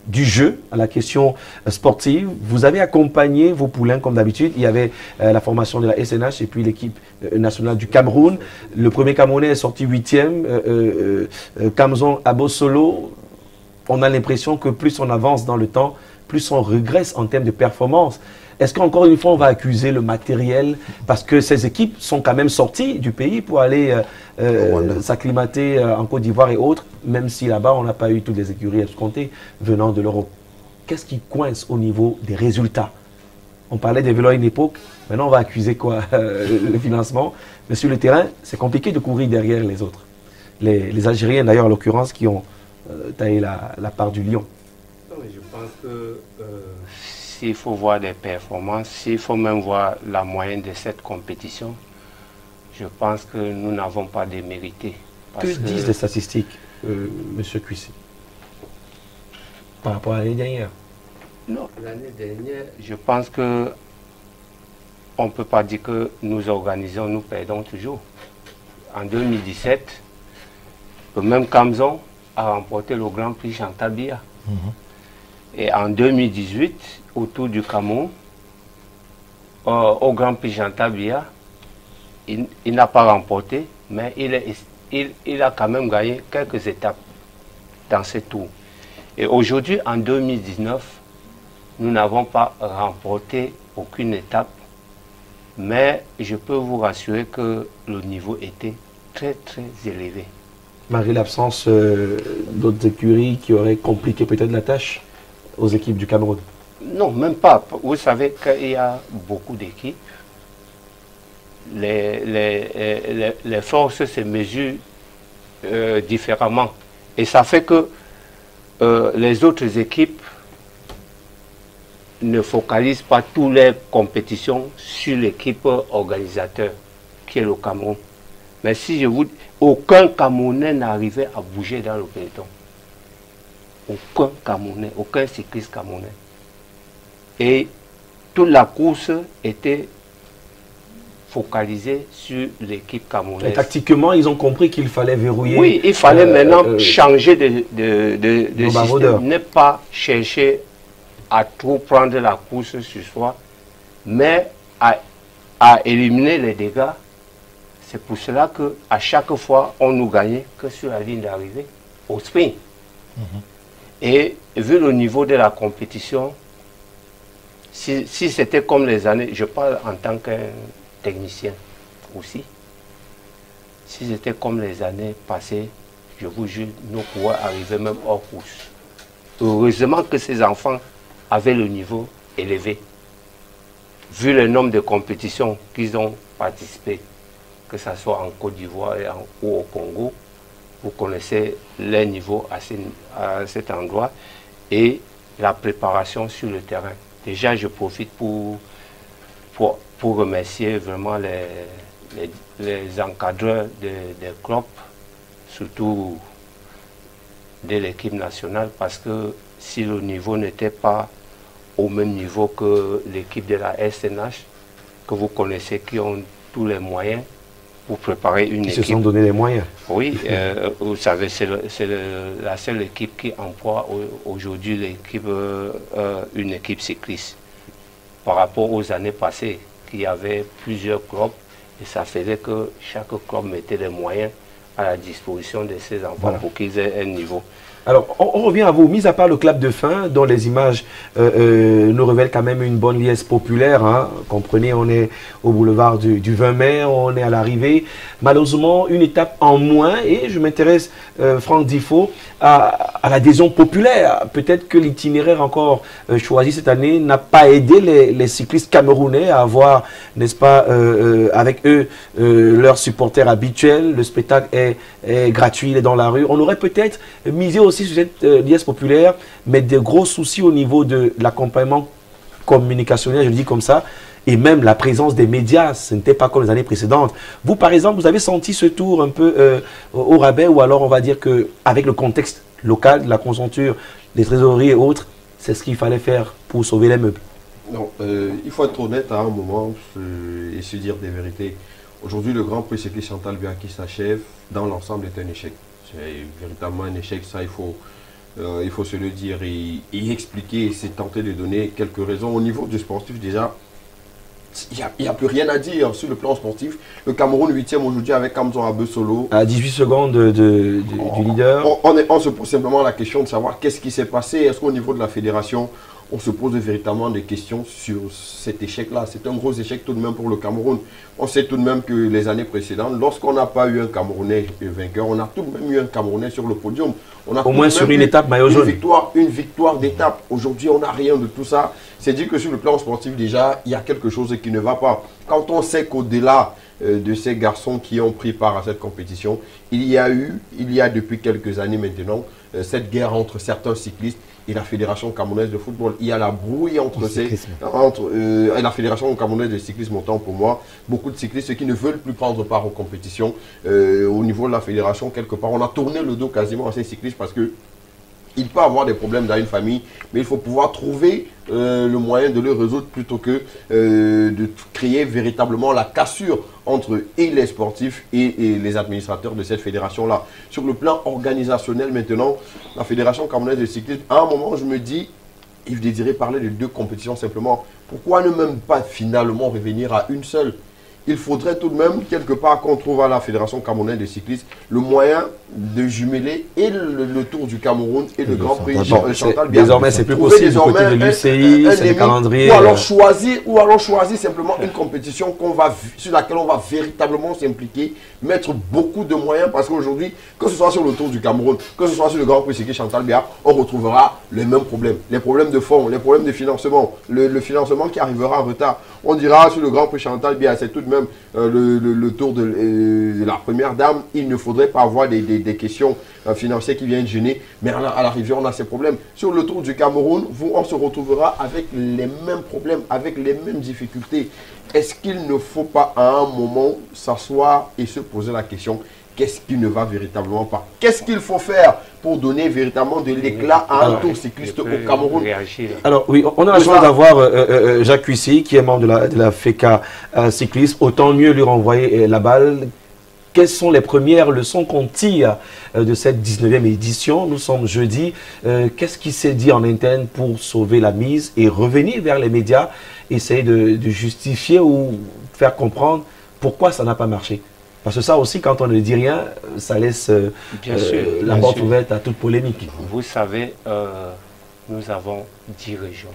du jeu à la question sportive. Vous avez accompagné vos poulains comme d'habitude. Il y avait la formation de la SNH et puis l'équipe nationale du Cameroun. Le premier Camerounais est sorti 8e, Kamzon Abosolo. On a l'impression que plus on avance dans le temps, plus on regresse en termes de performance. Est-ce qu'encore une fois, on va accuser le matériel? Parce que ces équipes sont quand même sorties du pays pour aller s'acclimater en Côte d'Ivoire et autres, même si là-bas, on n'a pas eu toutes les écuries escomptées venant de l'Europe. Qu'est-ce qui coince au niveau des résultats? On parlait des vélos à une époque, maintenant on va accuser quoi? Le financement. Mais sur le terrain, c'est compliqué de courir derrière les autres. Les Algériens, d'ailleurs, en l'occurrence, qui ont taillé la part du lion. Non, mais je pense que... s'il faut voir des performances, s'il faut même voir la moyenne de cette compétition, je pense que nous n'avons pas démérité. Que disent les statistiques, M. Kuissi, par rapport à l'année dernière? Non, l'année dernière, je pense que on ne peut pas dire que nous organisons, nous perdons toujours. En 2017, le même Kamzon a remporté le Grand Prix Chantal Biya. Et en 2018... autour du Cameroun, au Grand Prix Chantal Biya, il n'a pas remporté, mais il a quand même gagné quelques étapes dans ce tour. Et aujourd'hui, en 2019, nous n'avons pas remporté aucune étape, mais je peux vous rassurer que le niveau était très très élevé. Malgré l'absence d'autres écuries qui auraient compliqué peut-être la tâche aux équipes du Cameroun? Non, même pas. Vous savez qu'il y a beaucoup d'équipes. Les forces se mesurent différemment. Et ça fait que les autres équipes ne focalisent pas toutes les compétitions sur l'équipe organisateur, qui est le Cameroun. Mais si je vous dis, aucun Camerounais n'arrivait à bouger dans le peloton. Aucun Camerounais, aucun cycliste Camerounais. Et toute la course était focalisée sur l'équipe camerounaise. Et tactiquement, ils ont compris qu'il fallait verrouiller. Oui, il fallait maintenant changer de système. Ne pas chercher à trop prendre la course sur soi, mais à éliminer les dégâts. C'est pour cela qu'à chaque fois, on nous gagnait que sur la ligne d'arrivée, au sprint. Et vu le niveau de la compétition, si c'était comme les années, je parle en tant qu'un technicien aussi, si c'était comme les années passées, je vous jure, nous pourrions arriver même hors course. Heureusement que ces enfants avaient le niveau élevé, vu le nombre de compétitions qu'ils ont participé, que ce soit en Côte d'Ivoire ou au Congo. Vous connaissez les niveaux à cet endroit et la préparation sur le terrain. Déjà, je profite pour remercier vraiment les encadreurs des clubs, surtout de l'équipe nationale, parce que si le niveau n'était pas au même niveau que l'équipe de la SNH, que vous connaissez, qui ont tous les moyens pour préparer une équipe. Ils se sont donné les moyens. Oui, vous savez, c'est la seule équipe qui emploie aujourd'hui l'équipe, une équipe cycliste. Par rapport aux années passées, qu'il y avait plusieurs clubs, et ça faisait que chaque club mettait les moyens à la disposition de ses enfants pour qu'ils aient un niveau. Alors, on revient à vous. Mis à part le clap de fin, dont les images nous révèlent quand même une bonne liesse populaire. Hein. Comprenez, on est au boulevard du 20 mai, on est à l'arrivée. Malheureusement, une étape en moins. Et je m'intéresse, Franck Diffo, à l'adhésion populaire. Peut-être que l'itinéraire encore choisi cette année n'a pas aidé les cyclistes camerounais à avoir, n'est-ce pas, avec eux, leurs supporters habituels. Le spectacle est gratuit, il est dans la rue. On aurait peut-être misé aussi sur cette liesse populaire, mais des gros soucis au niveau de l'accompagnement communicationnel, je le dis comme ça, et même la présence des médias, ce n'était pas comme les années précédentes. Vous, par exemple, vous avez senti ce tour un peu au rabais, ou alors on va dire qu'avec le contexte local, la conjoncture, les trésoreries et autres, c'est ce qu'il fallait faire pour sauver les meubles? Non, il faut être honnête à un moment et se dire des vérités. Aujourd'hui, le Grand Prix cycliste Chantal Biya qui s'achève, dans l'ensemble, est un échec. C'est véritablement un échec, ça il faut il faut se le dire, et expliquer, c'est tenter de donner quelques raisons. Au niveau du sportif, déjà, il n'y a plus rien à dire sur le plan sportif. Le Cameroun 8e aujourd'hui avec Kamzor Abeu Solo. À 18 secondes du leader. On se pose simplement la question de savoir qu'est-ce qui s'est passé. Est-ce qu'au niveau de la fédération, on se pose véritablement des questions sur cet échec-là? C'est un gros échec tout de même pour le Cameroun. On sait tout de même que les années précédentes, lorsqu'on n'a pas eu un Camerounais vainqueur, on a tout de même eu un Camerounais sur le podium. On a au moins sur une étape maillot jaune. Une victoire d'étape. Aujourd'hui, on n'a rien de tout ça. C'est dire que sur le plan sportif, déjà, il y a quelque chose qui ne va pas. Quand on sait qu'au-delà de ces garçons qui ont pris part à cette compétition, il y a depuis quelques années maintenant, cette guerre entre certains cyclistes et la Fédération Camerounaise de Football. Il y a la brouille entre et la Fédération Camerounaise de Cyclisme, autant pour moi. Beaucoup de cyclistes qui ne veulent plus prendre part aux compétitions. Au niveau de la Fédération, quelque part, on a tourné le dos quasiment à ces cyclistes parce que il peut avoir des problèmes dans une famille, mais il faut pouvoir trouver le moyen de le résoudre plutôt que de créer véritablement la cassure entre les sportifs et les administrateurs de cette fédération-là. Sur le plan organisationnel maintenant, la Fédération Camerounaise de Cyclisme, à un moment je me dis, Yves Désiré parlait de deux compétitions simplement, pourquoi ne même pas finalement revenir à une seule? Il faudrait tout de même, quelque part, qu'on trouve à la Fédération Camerounaise de Cyclistes le moyen de jumeler et le Tour du Cameroun et le Grand Prix Chantal Biya. Désormais, c'est plus possible du côté de l'UCI, c'est le calendrier. Ou alors choisir simplement une compétition sur laquelle on va véritablement s'impliquer, mettre beaucoup de moyens, parce qu'aujourd'hui, que ce soit sur le Tour du Cameroun, que ce soit sur le Grand Prix Chantal Biya, on retrouvera les mêmes problèmes. Les problèmes de fonds, les problèmes de financement, le financement qui arrivera en retard. On dira sur le Grand Prix Chantal Biya, c'est tout de même le tour de la première dame, il ne faudrait pas avoir des questions financières qui viennent gêner, mais à l'arrivée, on a ces problèmes. Sur le Tour du Cameroun, on se retrouvera avec les mêmes problèmes, avec les mêmes difficultés. Est-ce qu'il ne faut pas à un moment s'asseoir et se poser la question, qu'est-ce qui ne va véritablement pas? Qu'est-ce qu'il faut faire pour donner véritablement de l'éclat à un tour cycliste au Cameroun? Alors oui, on a la chance d'avoir Jacques Kuissi, qui est membre de la FECA cycliste. Autant mieux lui renvoyer la balle. Quelles sont les premières leçons qu'on tire de cette 19e édition? Nous sommes jeudi. Qu'est-ce qui s'est dit en interne pour sauver la mise et revenir vers les médias, essayer de justifier ou faire comprendre pourquoi ça n'a pas marché? Parce que ça aussi, quand on ne dit rien, ça laisse la porte ouverte à toute polémique. Vous savez, nous avons 10 régions.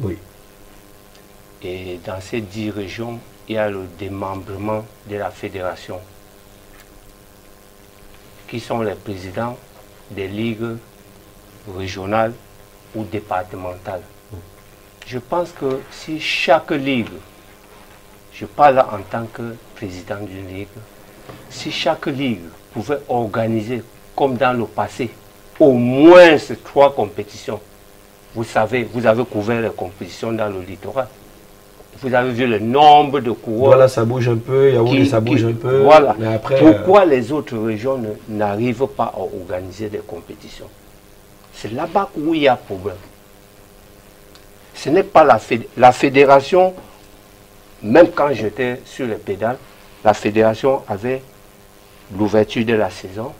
Oui. Et dans ces 10 régions, il y a le démembrement de la fédération, qui sont les présidents des ligues régionales ou départementales. Je pense que si chaque ligue, je parle en tant que président d'une ligue, si chaque ligue pouvait organiser, comme dans le passé, au moins 3 compétitions, vous savez, vous avez couvert les compétitions dans le littoral. Vous avez vu le nombre de coureurs. Voilà, ça bouge un peu, Yaoundé, ça bouge un peu. Voilà. Mais après, pourquoi les autres régions n'arrivent pas à organiser des compétitions? C'est là-bas où il y a problème. Ce n'est pas la fédération, même quand j'étais sur les pédales, la fédération avait l'ouverture de la saison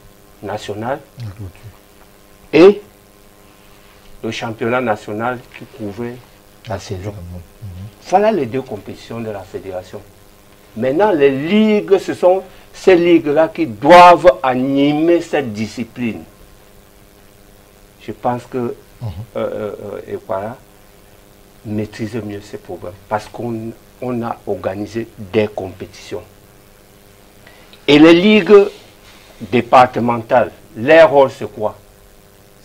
nationale et le championnat national qui couvrait la saison. Voilà les deux compétitions de la fédération. Maintenant, les ligues, ce sont ces ligues-là qui doivent animer cette discipline. Je pense que Ekwala maîtrise mieux ces problèmes parce qu'on a organisé des compétitions. Et les ligues départementales, leur rôle c'est quoi?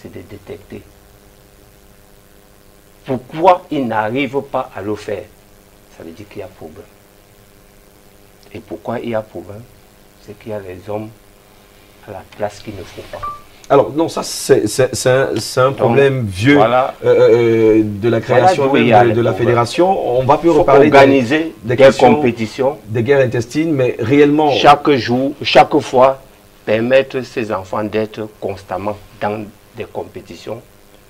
C'est de détecter. Pourquoi ils n'arrivent pas à le faire? Ça veut dire qu'il y a problème. Et pourquoi il y a problème? C'est qu'il y a les hommes à la place qui ne font pas. Alors non, ça c'est un problème vieux, voilà, de la création de la fédération. On va plus reparler organiser des compétitions, des guerres intestines, mais réellement chaque jour, chaque fois, permettre ces enfants d'être constamment dans des compétitions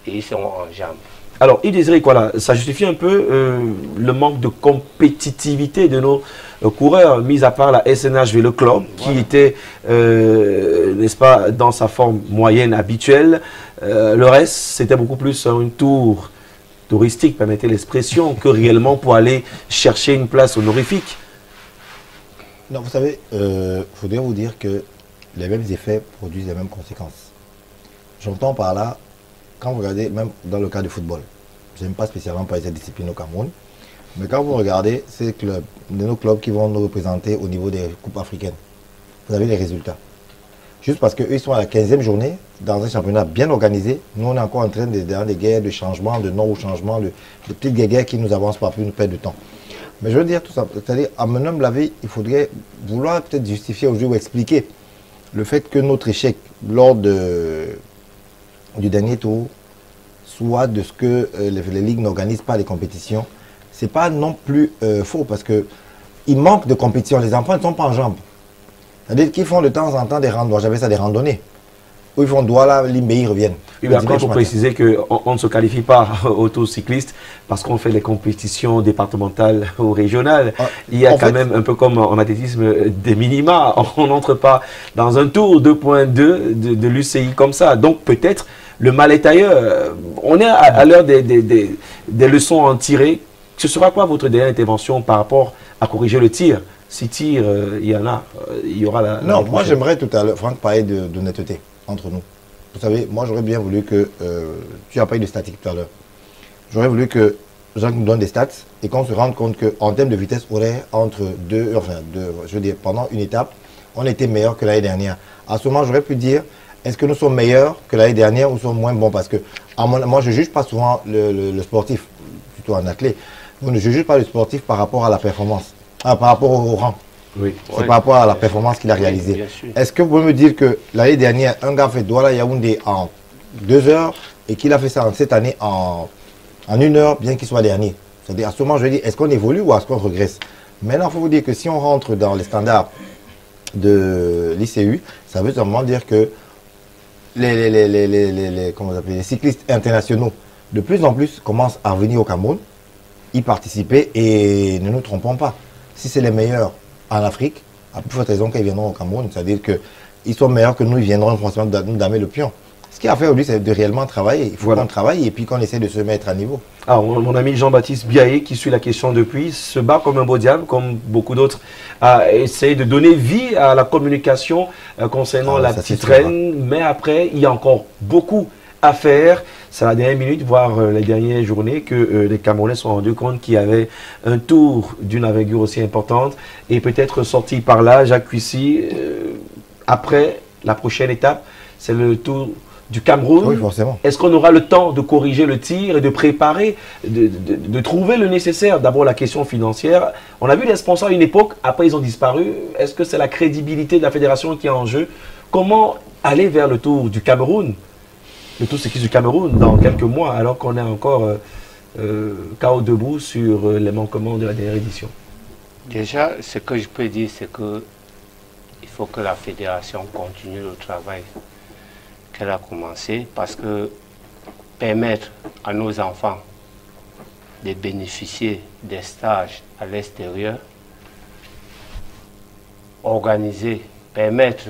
et ils seront en jambes. Alors, Yves Désiré Ekwala, ça justifie un peu le manque de compétitivité de nos coureurs, mis à part la SNH Vélo Club, voilà, qui était, n'est-ce pas, dans sa forme moyenne habituelle. Le reste, c'était beaucoup plus une tour touristique, permettez l'expression, que réellement pour aller chercher une place honorifique. Non, vous savez, il faudrait vous dire que les mêmes effets produisent les mêmes conséquences. J'entends par là, quand vous regardez, même dans le cas du football, je n'aime pas spécialement parler de cette discipline au Cameroun, mais quand vous regardez ces clubs, de nos clubs qui vont nous représenter au niveau des coupes africaines, vous avez les résultats. Juste parce qu'eux sont à la 15e journée, dans un championnat bien organisé, nous on est encore en train de dans des guerres de changement, de non-changement, de petites guerres qui nous avancent pas plus, nous perdent de temps. Mais je veux dire tout ça, c'est-à-dire, à mon homme la vie, il faudrait vouloir peut-être justifier aujourd'hui ou expliquer le fait que notre échec lors du dernier tour, soit de ce que les ligues n'organisent pas les compétitions, c'est pas non plus faux parce que il manque de compétition, les enfants ne sont pas en jambes. C'est-à-dire qu'ils font de temps en temps des randonnées, j'avais ça des randonnées, où ils font Douala, Limbé, ils reviennent. Oui, mais après, il faut préciser qu'on ne se qualifie pas autocycliste parce qu'on fait les compétitions départementales ou régionales. Ah, il y a quand même, un peu comme en athlétisme, des minima. On n'entre pas dans un tour 2.2 de l'UCI comme ça. Donc peut-être le mal est ailleurs. On est à l'heure des leçons à en tirer. Ce sera quoi votre dernière intervention par rapport à corriger le tir? Si tir, il y en a, il y aura la... Non, moi j'aimerais tout à l'heure, Franck, parler d'honnêteté entre nous. Vous savez, moi j'aurais bien voulu que... tu as parlé de statique tout à l'heure. J'aurais voulu que Jacques nous donne des stats et qu'on se rende compte qu'en termes de vitesse horaire, entre deux... Enfin, je veux dire, pendant une étape, on était meilleur que l'année dernière. À ce moment, j'aurais pu dire, est-ce que nous sommes meilleurs que l'année dernière ou sommes moins bons? Parce que moi, je ne juge pas souvent le sportif, plutôt un athlète. Vous ne jugez pas le sportif par rapport à la performance. Ah, par rapport au rang, oui, c'est oui, par rapport à la performance qu'il a réalisée. Oui, est-ce que vous pouvez me dire que l'année dernière, un gars fait Douala Yaoundé en 2 heures et qu'il a fait ça cette année en 1 heure, bien qu'il soit dernier? C'est-à-dire, à ce moment, je dis, est-ce qu'on évolue ou est-ce qu'on regresse? Maintenant, il faut vous dire que si on rentre dans les standards de l'ICU, ça veut simplement dire que comment vous appelez, les cyclistes internationaux, de plus en plus, commencent à venir au Cameroun, y participer et ne nous trompons pas. Si c'est les meilleurs en Afrique, à plus forte raison qu'ils viendront au Cameroun, c'est-à-dire qu'ils sont meilleurs que nous, ils viendront forcément nous damer le pion. Ce qu'il y a à faire aujourd'hui, c'est de réellement travailler. Il faut qu'on travaille et puis qu'on essaie de se mettre à niveau. Alors, mon ami Jean-Baptiste Biaé, qui suit la question depuis, se bat comme un beau diable, comme beaucoup d'autres, à essayer de donner vie à la communication concernant la petite reine. Mais après, il y a encore beaucoup à faire. C'est la dernière minute, voire les dernières journées, que les Camerounais se sont rendus compte qu'il y avait un tour d'une envergure aussi importante et peut-être sorti par là, Jacques Kuissi, après la prochaine étape, c'est le tour du Cameroun. Oui, forcément. Est-ce qu'on aura le temps de corriger le tir et de préparer, de trouver le nécessaire? D'abord la question financière. On a vu les sponsors à une époque, après ils ont disparu. Est-ce que c'est la crédibilité de la fédération qui est en jeu? Comment aller vers le tour du Cameroun? Le tour cycliste du Cameroun dans quelques mois, alors qu'on est encore KO debout sur les manquements de la dernière édition. Déjà, ce que je peux dire, c'est qu'il faut que la fédération continue le travail qu'elle a commencé, parce que permettre à nos enfants de bénéficier des stages à l'extérieur, organiser, permettre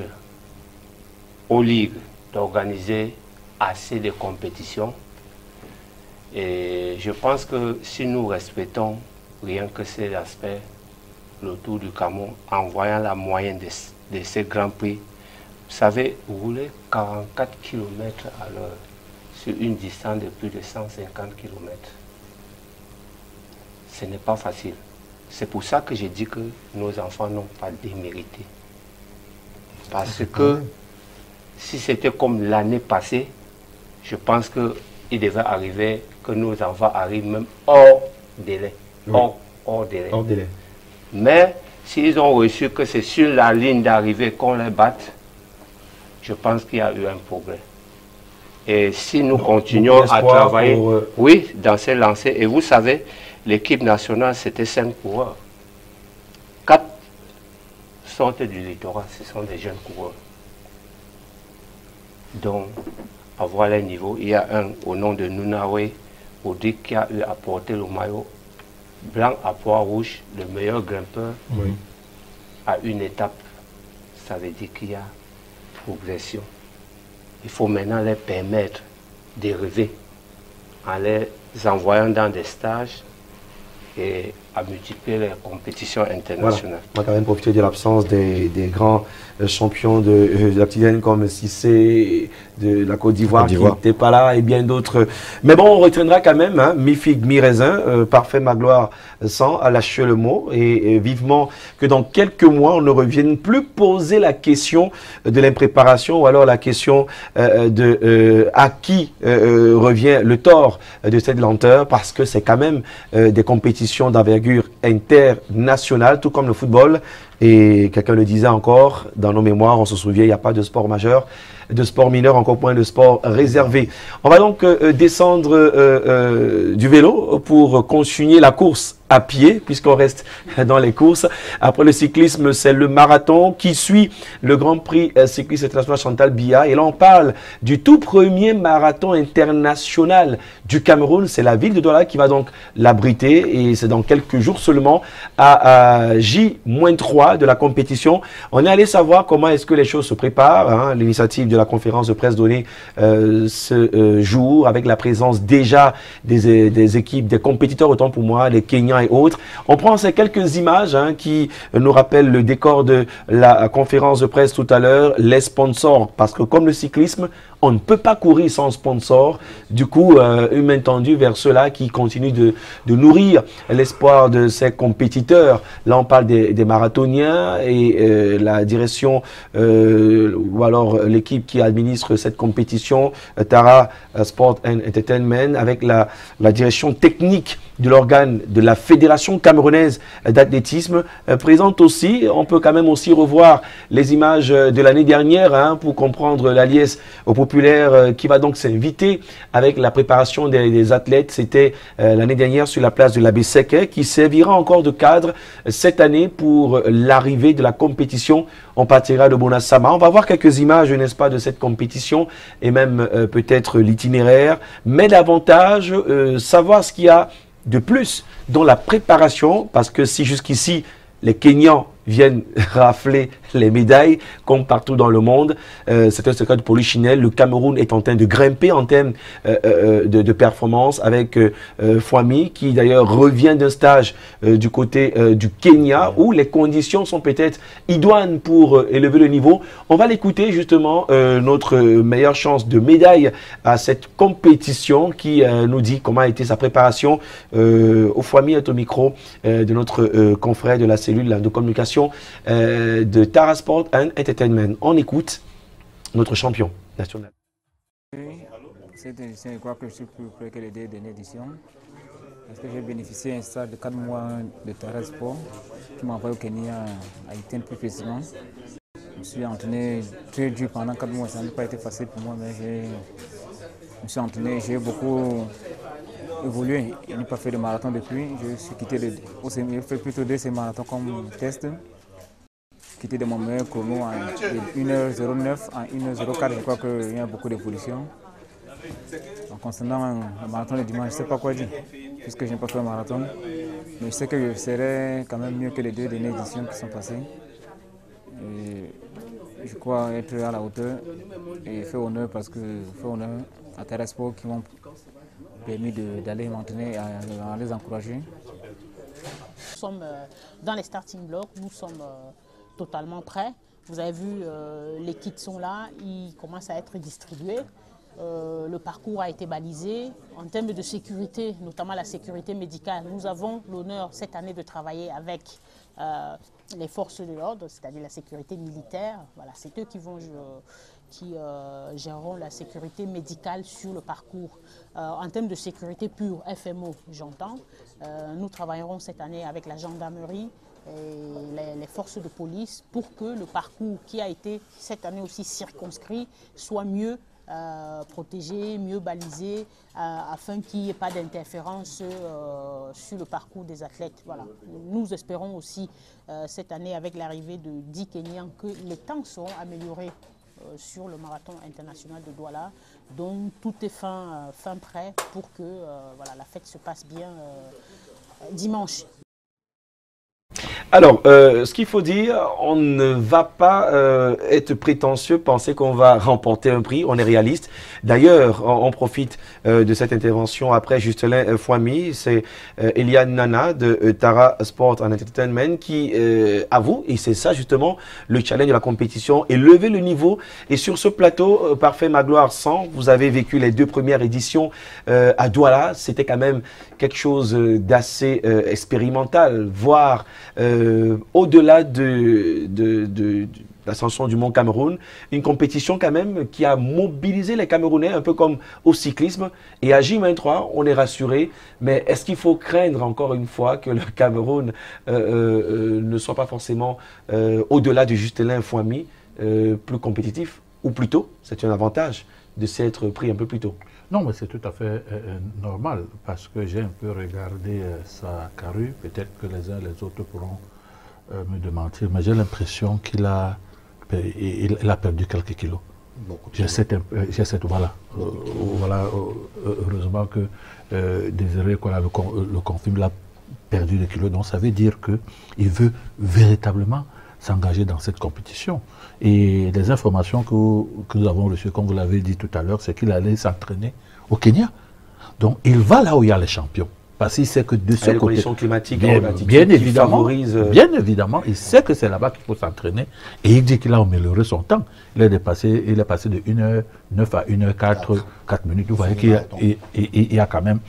aux ligues d'organiser assez de compétitions, et je pense que si nous respectons rien que cet aspect, le tour du Cameroun, en voyant la moyenne de ces grands prix, vous savez, vous roulez 44 km à l'heure sur une distance de plus de 150 km. Ce n'est pas facile. C'est pour ça que j'ai dit que nos enfants n'ont pas démérité. Parce que si c'était comme l'année passée, je pense qu'il devait arriver que nos enfants arrivent même hors délai. Oui. Hors délai. Hors délai. Mais s'ils ont reçu que c'est sur la ligne d'arrivée qu'on les batte, je pense qu'il y a eu un progrès. Et si nous continuons à travailler oui, dans ces lancers, et vous savez, l'équipe nationale, c'était 5 coureurs. 4 sortent du littoral, ce sont des jeunes coureurs. Donc, avoir les niveaux. Il y a un au nom de Nunaway, Audrey qui a eu à porter le maillot blanc à poids rouge, le meilleur grimpeur, oui, à une étape. Ça veut dire qu'il y a progression. Il faut maintenant les permettre de rêver en les envoyant dans des stages et à multiplier les compétitions internationales. Voilà. On va quand même profiter de l'absence des grands champions de la petite Diane comme CCA de la Côte d'Ivoire qui n'étaient pas là et bien d'autres. Mais bon, on retiendra quand même, hein, mi-figue, mi-raisin, parfait Magloire San a lâché le mot et vivement que dans quelques mois, on ne revienne plus poser la question de l'impréparation ou alors la question à qui revient le tort de cette lenteur, parce que c'est quand même des compétitions d'envergure internationale, tout comme le football. Et quelqu'un le disait encore, dans nos mémoires, on se souvient, il n'y a pas de sport majeur, de sport mineur, encore moins de sport réservé. On va donc descendre du vélo pour consigner la course à pied, puisqu'on reste dans les courses. Après le cyclisme, c'est le marathon qui suit le Grand Prix cycliste international Chantal Biya. Et là, on parle du tout premier marathon international du Cameroun. C'est la ville de Douala qui va donc l'abriter. Et c'est dans quelques jours seulement à J-3 de la compétition. On est allé savoir comment est-ce que les choses se préparent, hein, l'initiative de la conférence de presse donnée ce jour, avec la présence déjà des équipes, des compétiteurs, autant pour moi, les Kenyans et autres. On prend ces quelques images, hein, qui nous rappellent le décor de la conférence de presse tout à l'heure, les sponsors, parce que comme le cyclisme, on ne peut pas courir sans sponsor. Du coup, une main tendue vers ceux-là qui continuent de nourrir l'espoir de ces compétiteurs. Là, on parle des marathoniens et la direction ou alors l'équipe qui administre cette compétition, Tara Sport and Entertainment, avec la direction technique de l'organe de la Fédération camerounaise d'athlétisme, présente aussi. On peut quand même aussi revoir les images de l'année dernière, hein, pour comprendre la liesse populaire qui va donc s'inviter avec la préparation des athlètes. C'était l'année dernière sur la place de l'abbé Sequet, qui servira encore de cadre cette année pour l'arrivée de la compétition. On partira de Bonassama. On va voir quelques images, n'est-ce pas, de cette compétition et même peut-être l'itinéraire, mais davantage savoir ce qu'il y a de plus dans la préparation, parce que si jusqu'ici les Kenyans viennent rafler les médailles, comme partout dans le monde, c'est un secret de polichinelle. Le Cameroun est en train de grimper en termes de performance avec Fouami, qui d'ailleurs revient d'un stage du côté du Kenya, où les conditions sont peut-être idoines pour élever le niveau. On va l'écouter justement, notre meilleure chance de médaille à cette compétition, qui nous dit comment a été sa préparation. Fouami est au micro de notre confrère de la cellule de communication de Tara Sport and Entertainment. On écoute notre champion national. Cette édition, je crois que je suis plus près que les deux dernières éditions, parce que j'ai bénéficié d'un stage de 4 mois de Tara Sport qui m'a envoyé au Kenya, à Iten plus précisément. Je me suis entraîné très dur pendant 4 mois, ça n'a pas été facile pour moi, mais je me suis entraîné, j'ai beaucoup évolué. Je n'ai pas fait de marathon depuis. Je suis quitté de... J'ai fait plutôt de ces marathons comme test. Quitté de mon meilleur chrono en 1h09, en 1h04. Je crois qu'il y a beaucoup d'évolution. Concernant le marathon de dimanche, je ne sais pas quoi dire, puisque je n'ai pas fait le marathon. Mais je sais que je serai quand même mieux que les deux dernières éditions qui sont passées. Et je crois être à la hauteur et faire honneur, parce que je fais honneur à Tara Sport qui m'ont permis d'aller m'entraîner, à les encourager. Nous sommes dans les starting blocks, nous sommes totalement prêts. Vous avez vu, les kits sont là, ils commencent à être distribués. Le parcours a été balisé. En termes de sécurité, notamment la sécurité médicale, nous avons l'honneur cette année de travailler avec les forces de l'ordre, c'est-à-dire la sécurité militaire. Voilà, c'est eux qui vont... qui géreront la sécurité médicale sur le parcours. En termes de sécurité pure, FMO, j'entends, nous travaillerons cette année avec la gendarmerie et les forces de police pour que le parcours qui a été cette année aussi circonscrit soit mieux protégé, mieux balisé, afin qu'il n'y ait pas d'interférence sur le parcours des athlètes. Voilà. Nous espérons aussi cette année, avec l'arrivée de 10 Kenyans, que les temps seront améliorés sur le marathon international de Douala. Donc tout est fin prêt pour que voilà, la fête se passe bien dimanche. Alors, ce qu'il faut dire, on ne va pas être prétentieux, penser qu'on va remporter un prix, on est réaliste. D'ailleurs, on profite de cette intervention après Justelain Fouami, c'est Eliane Nana de Tara Sport and Entertainment qui avoue, et c'est ça justement le challenge de la compétition, et lever le niveau. Et sur ce plateau, Parfait Magloire San, vous avez vécu les deux premières éditions à Douala, c'était quand même quelque chose d'assez expérimental, voire au-delà de l'ascension du Mont Cameroun, une compétition quand même qui a mobilisé les Camerounais, un peu comme au cyclisme. Et à J-23, on est rassuré, mais est-ce qu'il faut craindre encore une fois que le Cameroun ne soit pas forcément, au-delà de Justelain Fouami, plus compétitif? Ou plutôt, c'est un avantage de s'être pris un peu plus tôt? Non, mais c'est tout à fait normal, parce que j'ai un peu regardé sa carrure. Peut-être que les uns et les autres pourront me demander, mais j'ai l'impression qu'il a, perdu quelques kilos. J'ai cette voilà. Voilà, heureusement que Désiré Ekwala le confirme, il a perdu des kilos. Donc ça veut dire qu'il veut véritablement s'engager dans cette compétition. Et les informations que nous avons reçues, comme vous l'avez dit tout à l'heure, c'est qu'il allait s'entraîner au Kenya. Donc il va là où il y a les champions. Parce qu'il sait que de ce côté... Les conditions climatiques, bien évidemment, il sait que c'est là-bas qu'il faut s'entraîner. Et il dit qu'il a amélioré son temps. Il est passé de 1h09 à 1h04, 4 minutes. Vous voyez qu'il y a quand même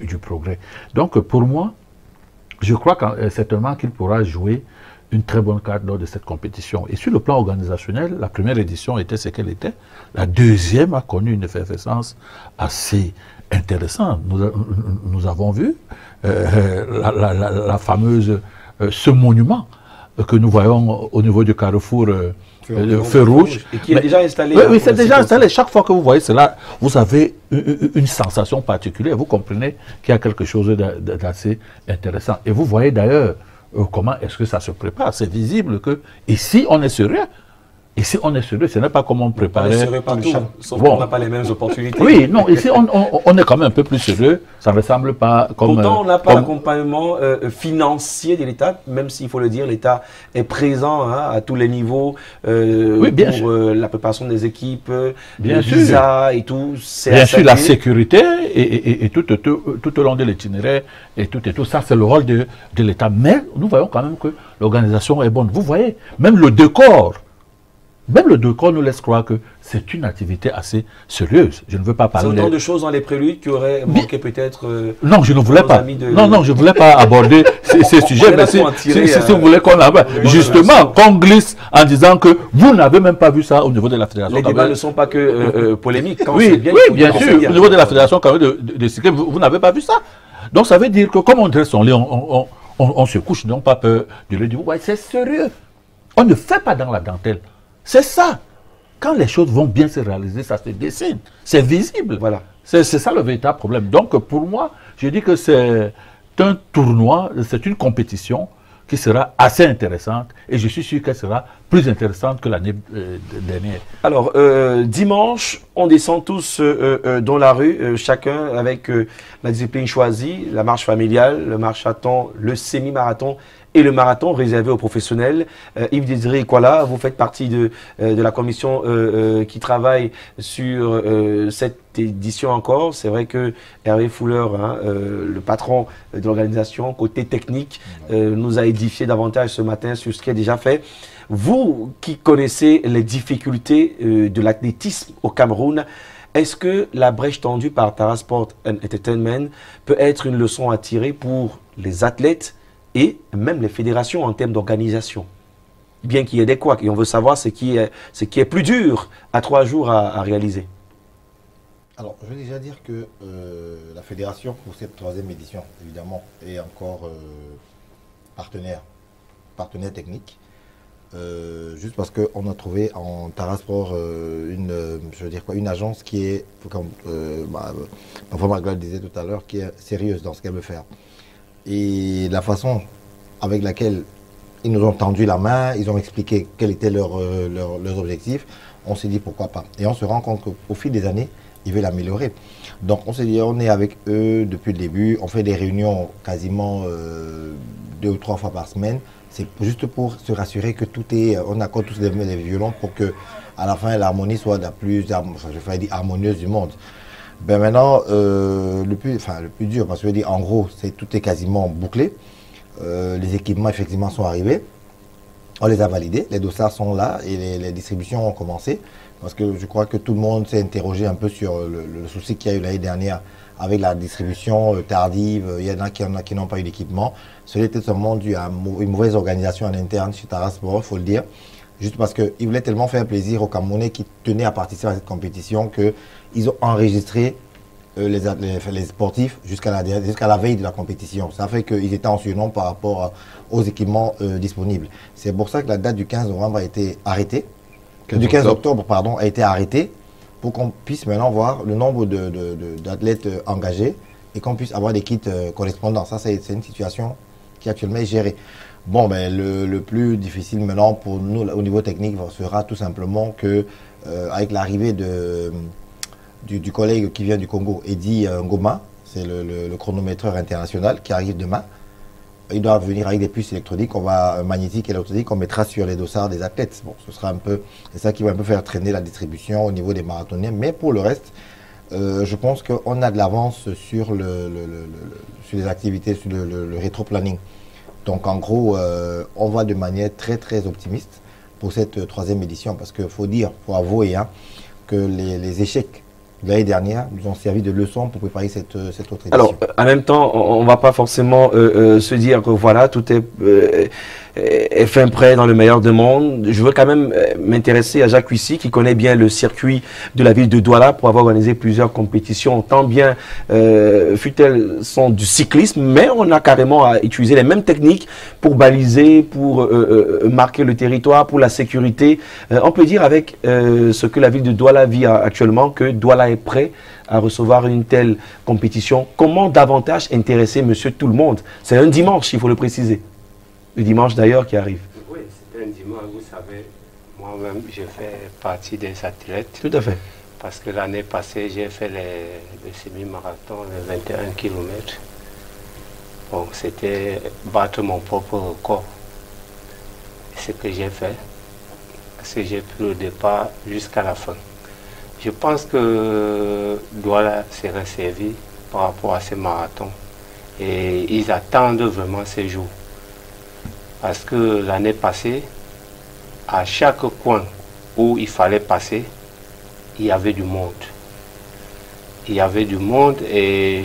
du progrès. Donc pour moi, je crois certainement qu'il pourra jouer une très bonne carte lors de cette compétition. Et sur le plan organisationnel, la première édition était ce qu'elle était. La deuxième a connu une effervescence assez intéressante. Nous avons vu la fameuse, ce monument que nous voyons au niveau du carrefour feu rouge. Et qui est déjà installé. Oui, c'est déjà installé. Chaque fois que vous voyez cela, vous avez une sensation particulière. Vous comprenez qu'il y a quelque chose d'assez intéressant. Et vous voyez d'ailleurs comment est-ce que ça se prépare. C'est visible que ici, on est sérieux. Ici, on est sérieux. Ce n'est pas comme on préparait. On est partout, sauf qu'on n'a pas les mêmes opportunités. Oui, non, ici, on est quand même un peu plus sérieux. Ça ne ressemble pas comme... Pourtant, on n'a pas l'accompagnement financier de l'État, même s'il faut le dire, l'État est présent hein, à tous les niveaux oui, bien pour la préparation des équipes, bien les visas et tout. Bien sûr, la sécurité et tout au long de l'itinéraire et tout. Ça, c'est le rôle de l'État. Mais nous voyons quand même que l'organisation est bonne. Vous voyez, même le décor... nous laisse croire que c'est une activité assez sérieuse. Je ne veux pas parler... C'est autant de choses dans les préludes qui auraient manqué peut-être... non, je ne voulais pas. Non, non, je ne voulais pas aborder ces sujets. Mais si vous voulez qu'on aborde... Justement, qu'on glisse en disant que vous n'avez même pas vu ça au niveau de la Fédération. Les débats ne sont pas que polémiques. Oui, bien sûr. Au niveau de la Fédération de cyclisme, vous n'avez pas vu ça. Donc ça veut dire que comme on dresse son lit, on se couche, n'ayons pas peur de le dire. C'est sérieux. On ne fait pas dans la dentelle. C'est ça. Quand les choses vont bien se réaliser, ça se dessine. C'est visible. Voilà. C'est ça le véritable problème. Donc, pour moi, je dis que c'est un tournoi, c'est une compétition qui sera assez intéressante. Et je suis sûr qu'elle sera plus intéressante que l'année dernière. Alors, dimanche, on descend tous dans la rue, chacun avec la discipline choisie, la marche familiale, le marathon, le semi-marathon, et le marathon réservé aux professionnels. Yves Désiré Ekwala, vous faites partie de la commission qui travaille sur cette édition encore. C'est vrai que Hervé Fouleur, hein, le patron de l'organisation, côté technique, nous a édifié davantage ce matin sur ce qui est déjà fait. Vous qui connaissez les difficultés de l'athlétisme au Cameroun, est-ce que la brèche tendue par Tara Sport and Entertainment peut être une leçon à tirer pour les athlètes et même les fédérations en termes d'organisation, bien qu'il y ait des couacs. Et on veut savoir ce qui est plus dur à 3 jours à réaliser. Alors, je veux déjà dire que la fédération, pour cette 3e édition, évidemment, est encore partenaire technique. Juste parce qu'on a trouvé en Tara Sport une agence qui est, comme Magloire le disait tout à l'heure, qui est sérieuse dans ce qu'elle veut faire. Et la façon avec laquelle Ils nous ont tendu la main, ils ont expliqué quels étaient leurs objectifs. On s'est dit pourquoi pas. Et on se rend compte qu'au fil des années, ils veulent l'améliorer. Donc on s'est dit, on est avec eux depuis le début, on fait des réunions quasiment 2 ou 3 fois par semaine. C'est juste pour se rassurer que tout est, on accorde tous les violons pour que à la fin l'harmonie soit la plus harmonieuse du monde. Ben maintenant, le plus dur, parce que je veux dire, en gros, tout est quasiment bouclé. Les équipements effectivement sont arrivés, on les a validés, les dossards sont là et les distributions ont commencé. Parce que je crois que tout le monde s'est interrogé un peu sur le souci qu'il y a eu l'année dernière avec la distribution tardive. Il y en a qui n'ont pas eu d'équipement. Cela était seulement dû à une mauvaise organisation en interne chez Tara Sport, il faut le dire. Juste parce qu'ils voulaient tellement faire plaisir aux Camerounais qui tenaient à participer à cette compétition qu'ils ont enregistré les sportifs jusqu'à la veille de la compétition. Ça fait qu'ils étaient en surnom par rapport aux équipements disponibles. C'est pour ça que la date du 15 novembre a été arrêtée. Du 15 octobre, pardon, a été arrêté pour qu'on puisse maintenant voir le nombre d'athlètes engagés et qu'on puisse avoir des kits correspondants. Ça, c'est une situation qui actuellement est gérée. Bon, ben, le plus difficile maintenant pour nous au niveau technique sera tout simplement que avec l'arrivée du collègue qui vient du Congo, Eddy Ngoma, c'est le chronométreur international qui arrive demain. Il doit venir avec des puces électroniques, magnétiques et électroniques, qu'on mettra sur les dossards des athlètes. Bon, ce sera un peu, c'est ça qui va un peu faire traîner la distribution au niveau des marathoniens. Mais pour le reste, je pense qu'on a de l'avance sur, sur les activités, sur le rétro-planning. Donc en gros, on va de manière très très optimiste pour cette 3e édition. Parce qu'il faut dire, pour avouer, hein, que les échecs l'année dernière nous ont servi de leçon pour préparer cette autre édition. Alors, en même temps, on ne va pas forcément se dire que voilà, tout est fin prêt dans le meilleur des mondes. Je veux quand même m'intéresser à Jacques Kuissi, qui connaît bien le circuit de la ville de Douala pour avoir organisé plusieurs compétitions, tant bien fut-elle sont du cyclisme, mais on a carrément à utiliser les mêmes techniques pour baliser, pour marquer le territoire, pour la sécurité. On peut dire avec ce que la ville de Douala vit actuellement que Douala est prêt à recevoir une telle compétition. Comment davantage intéresser monsieur tout le monde? C'est un dimanche, il faut le préciser. Le dimanche d'ailleurs qui arrive. Oui, c'est un dimanche, vous savez, moi-même je fais partie des athlètes. Tout à fait. Parce que l'année passée, j'ai fait le semi-marathon, les 21 km. Bon, c'était battre mon propre record. Ce que j'ai fait, parce que j'ai pris le départ jusqu'à la fin. Je pense que Douala sera servi par rapport à ces marathons. Et ils attendent vraiment ces jours. Parce que l'année passée, à chaque coin où il fallait passer, il y avait du monde. Il y avait du monde et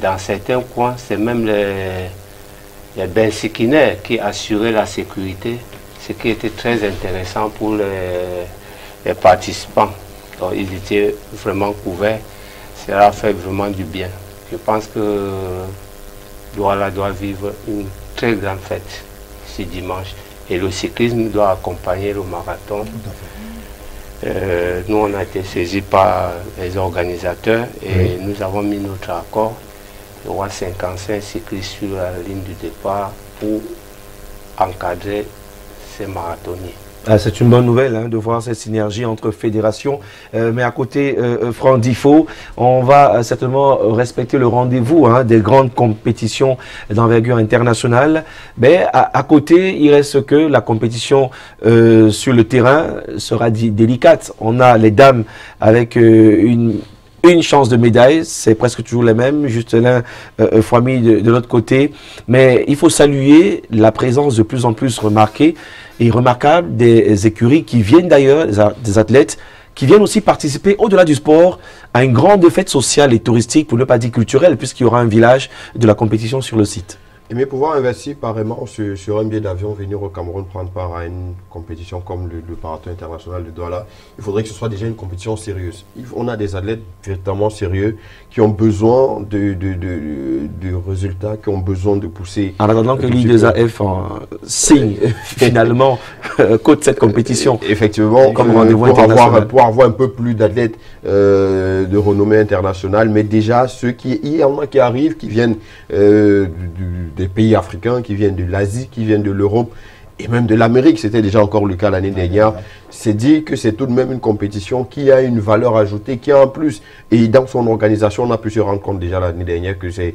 dans certains coins, c'est même les bensiquinaires qui assuraient la sécurité, ce qui était très intéressant pour les participants. Donc, ils étaient vraiment couverts. Cela fait vraiment du bien. Je pense que Douala doit vivre une très grande fête ce dimanche. Et le cyclisme doit accompagner le marathon. Nous, on a été saisis par les organisateurs et nous avons mis notre accord. Il y aura 55 cyclistes sur la ligne du départ pour encadrer ces marathoniers. Ah, c'est une bonne nouvelle hein, de voir cette synergie entre fédérations, mais à côté Franck Diffo, on va certainement respecter le rendez-vous hein, des grandes compétitions d'envergure internationale, mais à côté il reste que la compétition sur le terrain sera délicate. On a les dames avec une chance de médaille, c'est presque toujours les mêmes, Justelain Fouami de l'autre côté. Mais il faut saluer la présence de plus en plus remarquée et remarquable des écuries qui viennent d'ailleurs, des athlètes, qui viennent aussi participer au-delà du sport à une grande fête sociale et touristique, pour ne pas dire culturelle, puisqu'il y aura un village de la compétition sur le site. Et mais pouvoir investir pareillement sur un billet d'avion, venir au Cameroun prendre part à une compétition comme le marathon international de Douala, il faudrait que ce soit déjà une compétition sérieuse. On a des athlètes véritablement sérieux qui ont besoin de résultats, qui ont besoin de pousser. En attendant que l'I2AF signe finalement côte cette compétition. Effectivement, comme pour avoir un peu plus d'athlètes de renommée internationale, mais déjà ceux qui arrivent, qui viennent des pays africains, qui viennent de l'Asie, qui viennent de l'Europe et même de l'Amérique, c'était déjà encore le cas l'année dernière, c'est dit que c'est tout de même une compétition qui a une valeur ajoutée, qui a un plus. Et dans son organisation, on a pu se rendre compte déjà l'année dernière que c'est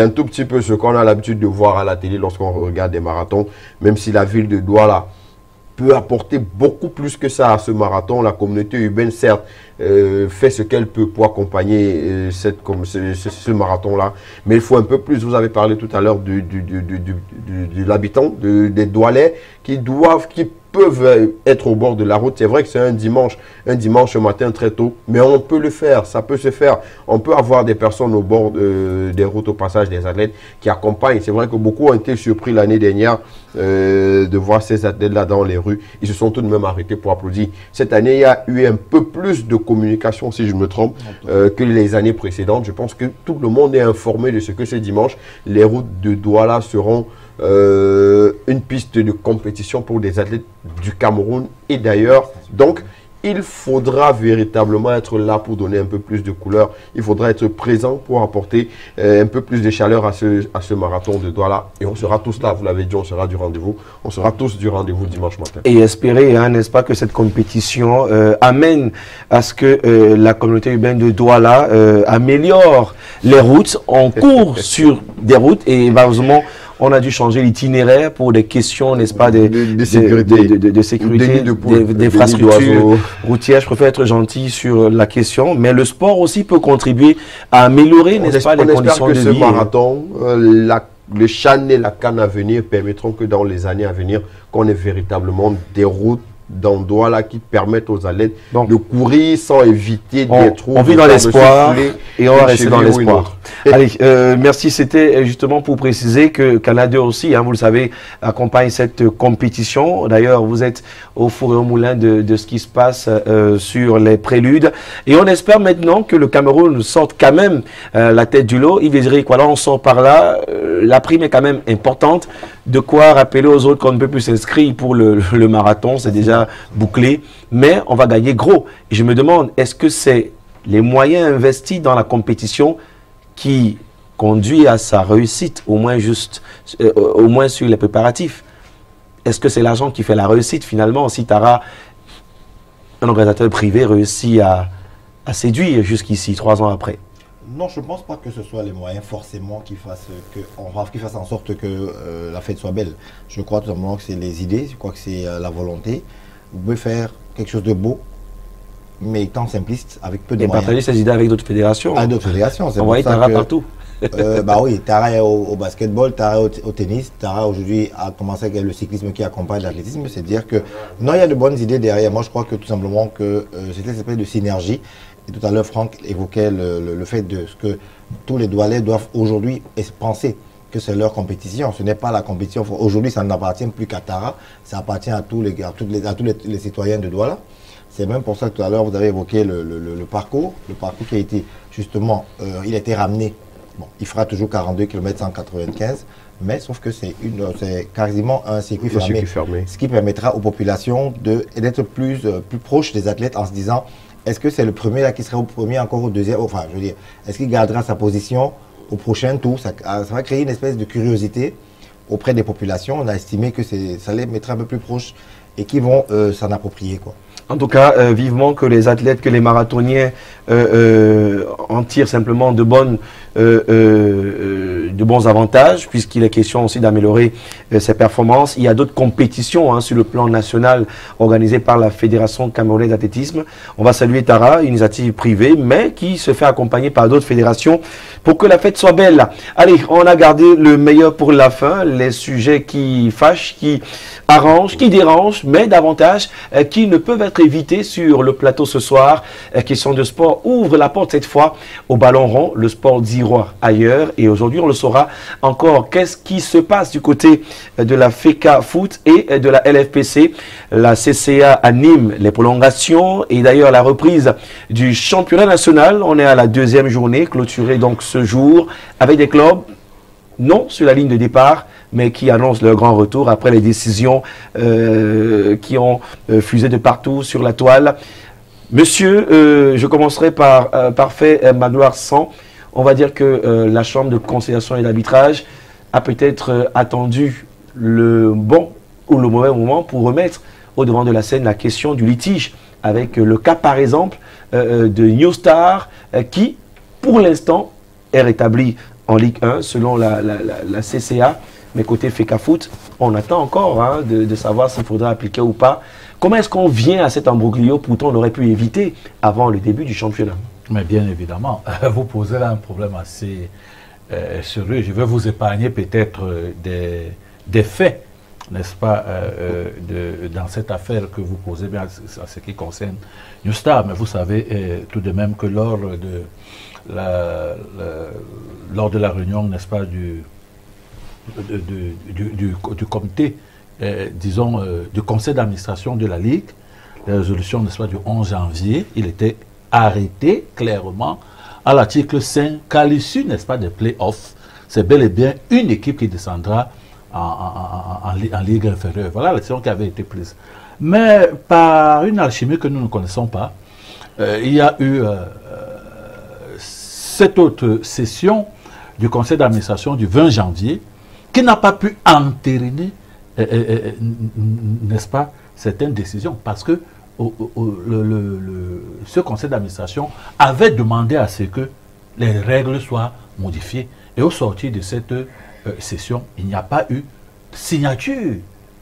un tout petit peu ce qu'on a l'habitude de voir à la télé lorsqu'on regarde des marathons, même si la ville de Douala peut apporter beaucoup plus que ça à ce marathon. La communauté urbaine, certes, fait ce qu'elle peut pour accompagner ce marathon-là. Mais il faut un peu plus. Vous avez parlé tout à l'heure de l'habitant, des Doualais qui peuvent être au bord de la route. C'est vrai que c'est un dimanche matin très tôt, mais on peut le faire, ça peut se faire. On peut avoir des personnes au bord des routes, au passage des athlètes qui accompagnent. C'est vrai que beaucoup ont été surpris l'année dernière de voir ces athlètes-là dans les rues. Ils se sont tout de même arrêtés pour applaudir. Cette année, il y a eu un peu plus de communication, si je me trompe, que les années précédentes. Je pense que tout le monde est informé de ce que ce dimanche, les routes de Douala seront une piste de compétition pour des athlètes du Cameroun et d'ailleurs. Donc il faudra véritablement être là pour donner un peu plus de couleur, il faudra être présent pour apporter un peu plus de chaleur à ce marathon de Douala, et on sera tous là, vous l'avez dit, on sera du rendez-vous, on sera tous du rendez-vous dimanche matin. Et espérer, n'est-ce pas, que cette compétition amène à ce que la communauté urbaine de Douala améliore les routes. On court sur des routes et malheureusement on a dû changer l'itinéraire pour des questions, n'est-ce pas, de sécurité, d'infrastructures routières. Je préfère être gentil sur la question, mais le sport aussi peut contribuer à améliorer, n'est-ce pas, les conditions de vie. On espère que ce marathon, le CHAN et la CAN à venir permettront que dans les années à venir, qu'on ait véritablement des routes dans Douala qui permettent aux athlètes de courir sans éviter des trous. On vit dans l'espoir et on va rester dans l'espoir. Allez, merci. C'était justement pour préciser que Canal 2 aussi, vous le savez, accompagne cette compétition. D'ailleurs, vous êtes au four et au moulin de ce qui se passe sur les préludes. Et on espère maintenant que le Cameroun sorte quand même la tête du lot. Yves Désiré Ekwala, on sort par là. La prime est quand même importante. De quoi rappeler aux autres qu'on ne peut plus s'inscrire pour le marathon. C'est déjà bouclé, mais on va gagner gros. Et je me demande, est-ce que c'est les moyens investis dans la compétition qui conduit à sa réussite, au moins sur les préparatifs? Est-ce que c'est l'argent qui fait la réussite finalement? Si Tara, un organisateur privé, réussit à séduire jusqu'ici, 3 ans après? Non, je ne pense pas que ce soit les moyens forcément qui fassent en sorte que la fête soit belle. Je crois tout simplement que c'est les idées, je crois que c'est la volonté. Vous pouvez faire quelque chose de beau, mais étant simpliste, avec peu de moyens. Et partager ces idées avec d'autres fédérations. Avec d'autres fédérations, c'est pour ça Tara partout. Bah oui, Tara est au basketball, Tara est au tennis, Tara aujourd'hui a commencé avec le cyclisme qui accompagne l'athlétisme. C'est-à-dire que, non, il y a de bonnes idées derrière. Moi, je crois que tout simplement que c'était cette espèce de synergie. Et tout à l'heure, Franck évoquait le fait de ce que tous les Doualais doivent aujourd'hui penser que c'est leur compétition. Ce n'est pas la compétition. Aujourd'hui, ça n'appartient plus qu'à Tara. Ça appartient à tous les citoyens de Douala. C'est même pour ça que tout à l'heure, vous avez évoqué le parcours. Le parcours qui a été, justement, il a été ramené. Bon, il fera toujours 42 km 195, mais sauf que c'est quasiment un circuit fermé. Ce qui permettra aux populations d'être plus proches des athlètes en se disant... Est-ce que c'est le premier là qui sera au premier, encore au deuxième? Enfin, je veux dire, est-ce qu'il gardera sa position au prochain tour? Ça va créer une espèce de curiosité auprès des populations. On a estimé que ça les mettra un peu plus proches et qu'ils vont s'en approprier, quoi. En tout cas, vivement que les athlètes, que les marathoniens en tirent simplement de bons avantages, puisqu'il est question aussi d'améliorer ses performances. Il y a d'autres compétitions sur le plan national organisées par la Fédération Camerounaise d'Athlétisme. On va saluer Tara, une initiative privée, mais qui se fait accompagner par d'autres fédérations pour que la fête soit belle. Allez, on a gardé le meilleur pour la fin, les sujets qui fâchent, qui arrangent, qui dérangent, mais davantage qui ne peuvent être évité sur le plateau ce soir. Question de sport ouvre la porte cette fois au ballon rond, le sport d'Iroir ailleurs, et aujourd'hui on le saura encore. Qu'est-ce qui se passe du côté de la FECAFOOT et de la LFPC? La CCA anime les prolongations et d'ailleurs la reprise du championnat national. On est à la 2e journée, clôturée donc ce jour avec des clubs non sur la ligne de départ, mais qui annoncent leur grand retour après les décisions qui ont fusé de partout sur la toile. Monsieur, je commencerai par Magloire San. On va dire que la Chambre de conciliation et d'arbitrage a peut-être attendu le bon ou le mauvais moment pour remettre au devant de la scène la question du litige, avec le cas par exemple de New Star qui, pour l'instant, est rétabli en Ligue 1 selon la CCA. Mais côté FECAFOOT, on attend encore hein, de savoir s'il faudra appliquer ou pas. Comment est-ce qu'on vient à cet imbroglio, pourtant on aurait pu éviter avant le début du championnat? Mais bien évidemment, vous posez là un problème assez sérieux. Je vais vous épargner peut-être des faits, n'est-ce pas, dans cette affaire que vous posez bien à ce qui concerne New Star. Mais vous savez tout de même que lors de la réunion, n'est-ce pas, du comité, disons, du conseil d'administration de la Ligue, la résolution, n'est-ce pas, du 11 janvier, il était arrêté clairement à l'article 5 qu'à l'issue, n'est-ce pas, des play-offs, c'est bel et bien une équipe qui descendra en Ligue inférieure. Voilà la décision qui avait été prise. Mais par une alchimie que nous ne connaissons pas, il y a eu cette autre session du conseil d'administration du 20 janvier qui n'a pas pu entériner, n'est-ce pas, certaines décisions, parce que ce conseil d'administration avait demandé à ce que les règles soient modifiées. Et au sortir de cette session, il n'y a pas eu signature.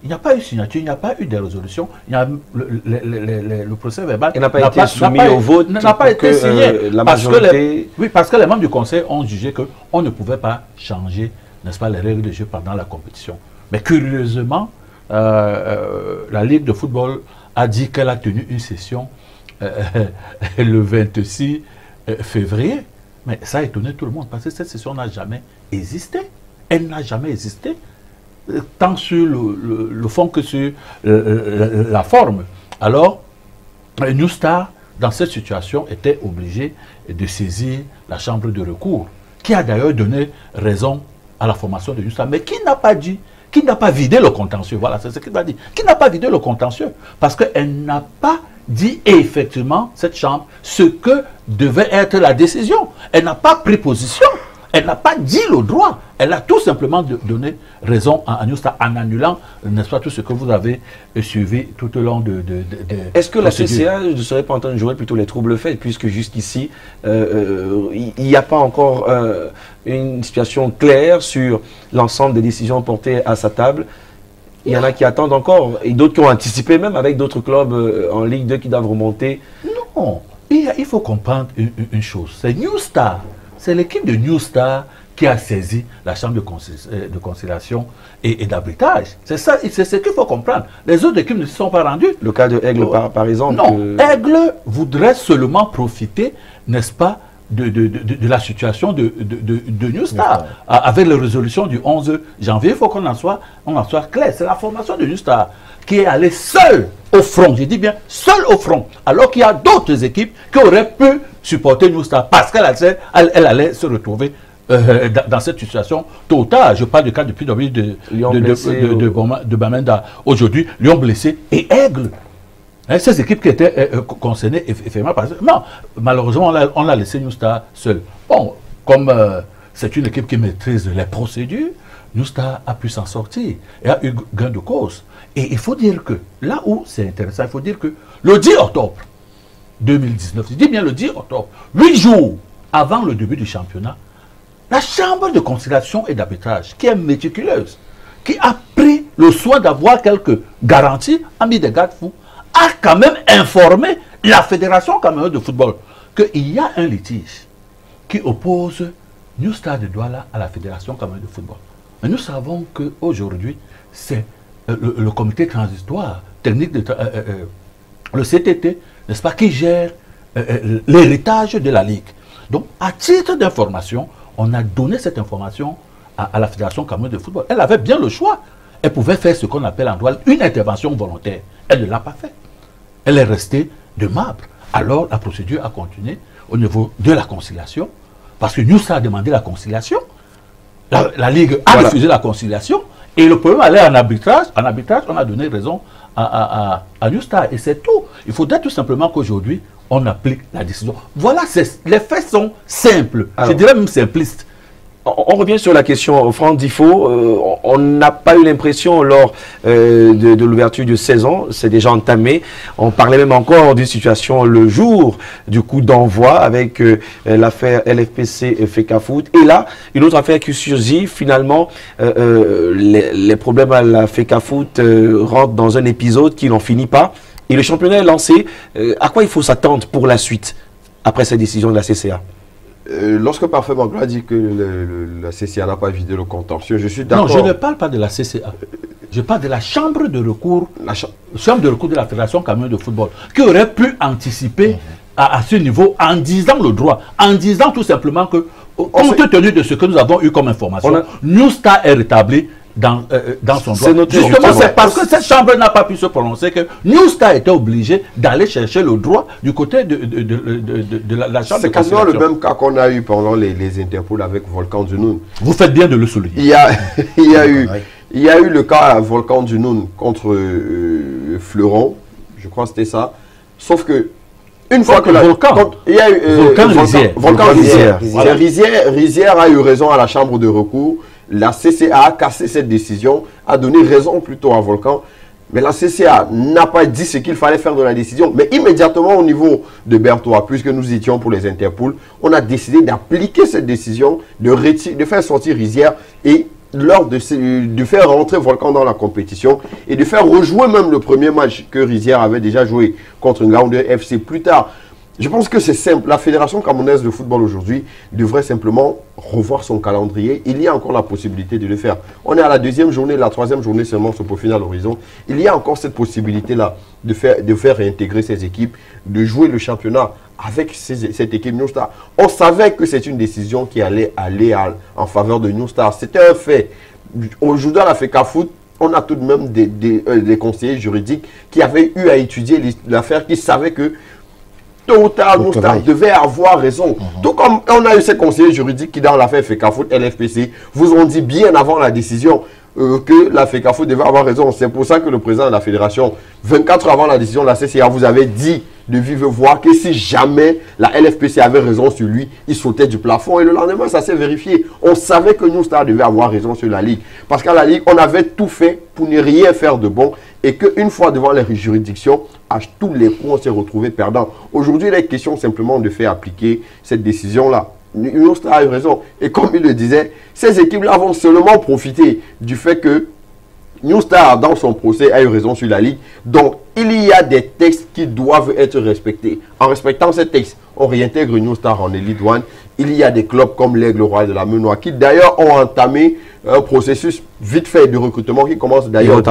Il n'y a pas eu signature, il n'y a pas eu de résolution. Le procès verbal n'a pas été soumis au vote, n'a pas été signé. La majorité... parce que les membres du conseil ont jugé qu'on ne pouvait pas changer, n'est-ce pas, les règles de jeu pendant la compétition. Mais curieusement, la Ligue de football a dit qu'elle a tenu une session le 26 février. Mais ça a étonné tout le monde, parce que cette session n'a jamais existé. Elle n'a jamais existé, tant sur le fond que sur la forme. Alors, New Star, dans cette situation, était obligé de saisir la chambre de recours, qui a d'ailleurs donné raison à la formation de New Star, mais qui n'a pas dit, qui n'a pas vidé le contentieux. Voilà, c'est ce qu'il va dire. Qui n'a pas vidé le contentieux, parce qu'elle n'a pas dit effectivement, cette chambre, ce que devait être la décision. Elle n'a pas pris position. Elle n'a pas dit le droit. Elle a tout simplement donné raison à New Star en annulant, n'est-ce pas, tout ce que vous avez suivi tout au long de Est-ce que la CCA ne serait pas en train de jouer plutôt les troubles faits, puisque jusqu'ici, il n'y a pas encore une situation claire sur l'ensemble des décisions portées à sa table? Il y en a qui attendent encore, et d'autres qui ont anticipé, même avec d'autres clubs en Ligue 2 qui doivent remonter. Non, il faut comprendre une chose. C'est New Star. C'est l'équipe de New Star qui a saisi la chambre de conciliation et d'arbitrage. C'est ça, c'est ce qu'il faut comprendre. Les autres équipes ne se sont pas rendues. Le cas de Aigle, par exemple. Non, Aigle voudrait seulement profiter, n'est-ce pas, de la situation de New Star. Avec la résolution du 11 janvier, il faut qu'on en soit clair. C'est la formation de New Star qui est allée seule au front. Je dis bien seule au front. Alors qu'il y a d'autres équipes qui auraient pu supporter New Star parce qu'elle allait se retrouver dans cette situation totale. Je parle du cas de PWD de Bamenda. Aujourd'hui, Lyon Blessé et Aigle. Hein, ces équipes qui étaient concernées effectivement par ça. Non, malheureusement, on a laissé New Star seul. Bon, comme c'est une équipe qui maîtrise les procédures, New Star a pu s'en sortir et a eu gain de cause. Et il faut dire que, là où c'est intéressant, il faut dire que le 10 octobre 2019, je dis bien le 10 octobre, 8 jours avant le début du championnat, la chambre de conciliation et d'arbitrage, qui est méticuleuse, qui a pris le soin d'avoir quelques garanties, a mis des garde-fous, a quand même informé la Fédération camerounaise de football qu'il y a un litige qui oppose New Star de Douala à la Fédération camerounaise de football. Mais nous savons qu'aujourd'hui, c'est le comité transitoire technique, le CTT, n'est-ce pas, qui gère l'héritage de la Ligue. Donc, à titre d'information, on a donné cette information à la Fédération camerounaise de football. Elle avait bien le choix. Elle pouvait faire ce qu'on appelle en droit une intervention volontaire. Elle ne l'a pas fait. Elle est restée de marbre. Alors, la procédure a continué au niveau de la conciliation, parce que New Star a demandé la conciliation. La Ligue a refusé la conciliation, et le problème allait en arbitrage. En arbitrage, on a donné raison à New Star, et c'est tout. Il faudrait tout simplement qu'aujourd'hui, on applique la décision. Voilà, les faits sont simples. Alors, je dirais même simplistes. On revient sur la question, Franck Diffo, on n'a pas eu l'impression lors de l'ouverture de saison, c'est déjà entamé, on parlait même encore d'une situation le jour du coup d'envoi avec l'affaire LFPC et FECAFOOT, et là, une autre affaire qui surgit, finalement, les problèmes à la FECAFOOT rentrent dans un épisode qui n'en finit pas, et le championnat est lancé, à quoi il faut s'attendre pour la suite, après cette décision de la CCA ? Lorsque Parfait Magloire dit que la CCA n'a pas vidé le contentieux, je suis d'accord. Non, je ne parle pas de la CCA. Je parle de la chambre de recours, chambre de recours de la Fédération Cameroun de football, qui aurait pu anticiper à ce niveau en disant le droit, en disant tout simplement que, compte tenu de ce que nous avons eu comme information, New Star est rétabli dans son droit. Justement, c'est parce que cette chambre n'a pas pu se prononcer que New Star était obligé d'aller chercher le droit du côté de la chambre de cassation. C'est quasiment le même cas qu'on a eu pendant les interpôles avec Volcan Dunoun. Vous faites bien de le souligner. Il y a eu le cas à Volcan Dunoun contre Fleuron, je crois que c'était ça. Sauf que une fois que la Rizière a eu raison à la chambre de recours. La CCA a cassé cette décision, a donné raison plutôt à Volcan. Mais la CCA n'a pas dit ce qu'il fallait faire de la décision. Mais immédiatement au niveau de Bertois, puisque nous étions pour les Interpôles, on a décidé d'appliquer cette décision, de faire sortir Rizière et de faire rentrer Volcan dans la compétition et de faire rejouer même le premier match que Rizière avait déjà joué contre Ngaoundé FC plus tard. Je pense que c'est simple. La Fédération camerounaise de football aujourd'hui devrait simplement revoir son calendrier. Il y a encore la possibilité de le faire. On est à la deuxième journée, la troisième journée seulement se peaufine à l'horizon. Il y a encore cette possibilité-là de faire réintégrer ces équipes, de jouer le championnat avec cette équipe New Star. On savait que c'est une décision qui allait aller en faveur de New Star. C'était un fait. Aujourd'hui, à la FECAFOOT, on a tout de même des conseillers juridiques qui avaient eu à étudier l'affaire, qui savaient que Total New Star devait avoir raison. Tout comme on a eu ces conseillers juridiques qui, dans l'affaire FECAFOOT LFPC, vous ont dit bien avant la décision que la FECAFOOT devait avoir raison. C'est pour ça que le président de la fédération, 24 heures avant la décision de la CCA, vous avait dit de vive voix que si jamais la LFPC avait raison sur lui, il sautait du plafond. Et le lendemain, ça s'est vérifié. On savait que New Star devait avoir raison sur la Ligue. Parce qu'à la Ligue, on avait tout fait pour ne rien faire de bon. Et qu'une fois devant les juridictions, à tous les coups, on s'est retrouvé perdant. Aujourd'hui, il est question simplement de faire appliquer cette décision-là. New Star a eu raison. Et comme il le disait, ces équipes-là vont seulement profiter du fait que New Star, dans son procès, a eu raison sur la Ligue. Donc, il y a des textes qui doivent être respectés. En respectant ces textes, on réintègre New Star en Elite One. Il y a des clubs comme l'Aigle Royal de la Menoua qui, d'ailleurs, ont entamé un processus vite fait de recrutement qui commence d'ailleurs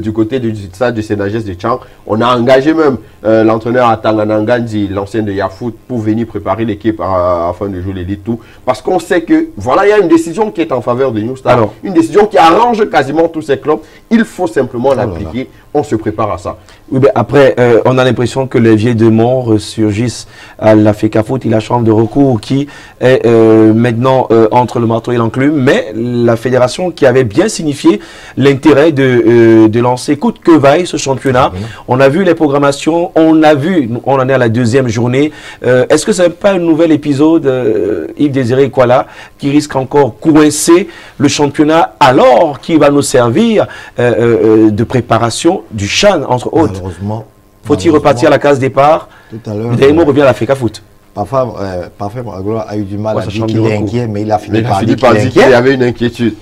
du côté du stade de SNH de CHAN. On a engagé même l'entraîneur Atanganangandji, l'ancien de Yafoot, pour venir préparer l'équipe afin de jouer l'élite tout. Parce qu'on sait que, voilà, il y a une décision qui est en faveur de New Star. Alors, une décision qui arrange quasiment tous ces clubs. Il faut simplement l'appliquer. On se prépare à ça. Oui, ben après, on a l'impression que les vieilles demeures surgissent à la FECAFOOT et la chambre de recours qui est maintenant entre le marteau et l'enclume. Mais la fédération qui avait bien signifié l'intérêt de lancer coûte que vaille ce championnat. On a vu les programmations, on en est à la deuxième journée. Est-ce que ce n'est pas un nouvel épisode, Yves Désiré Ekwala, qui risque encore coincer le championnat alors qu'il va nous servir de préparation du CHAN, entre autres? Malheureusement. Faut-il repartir à la case départ? Tout à l'heure. Le dernier mot revient à la FECAFOOT. Parfait, Magloire a eu du mal à dire qu'il est inquiet, mais il a fini par dire qu'il y avait une inquiétude.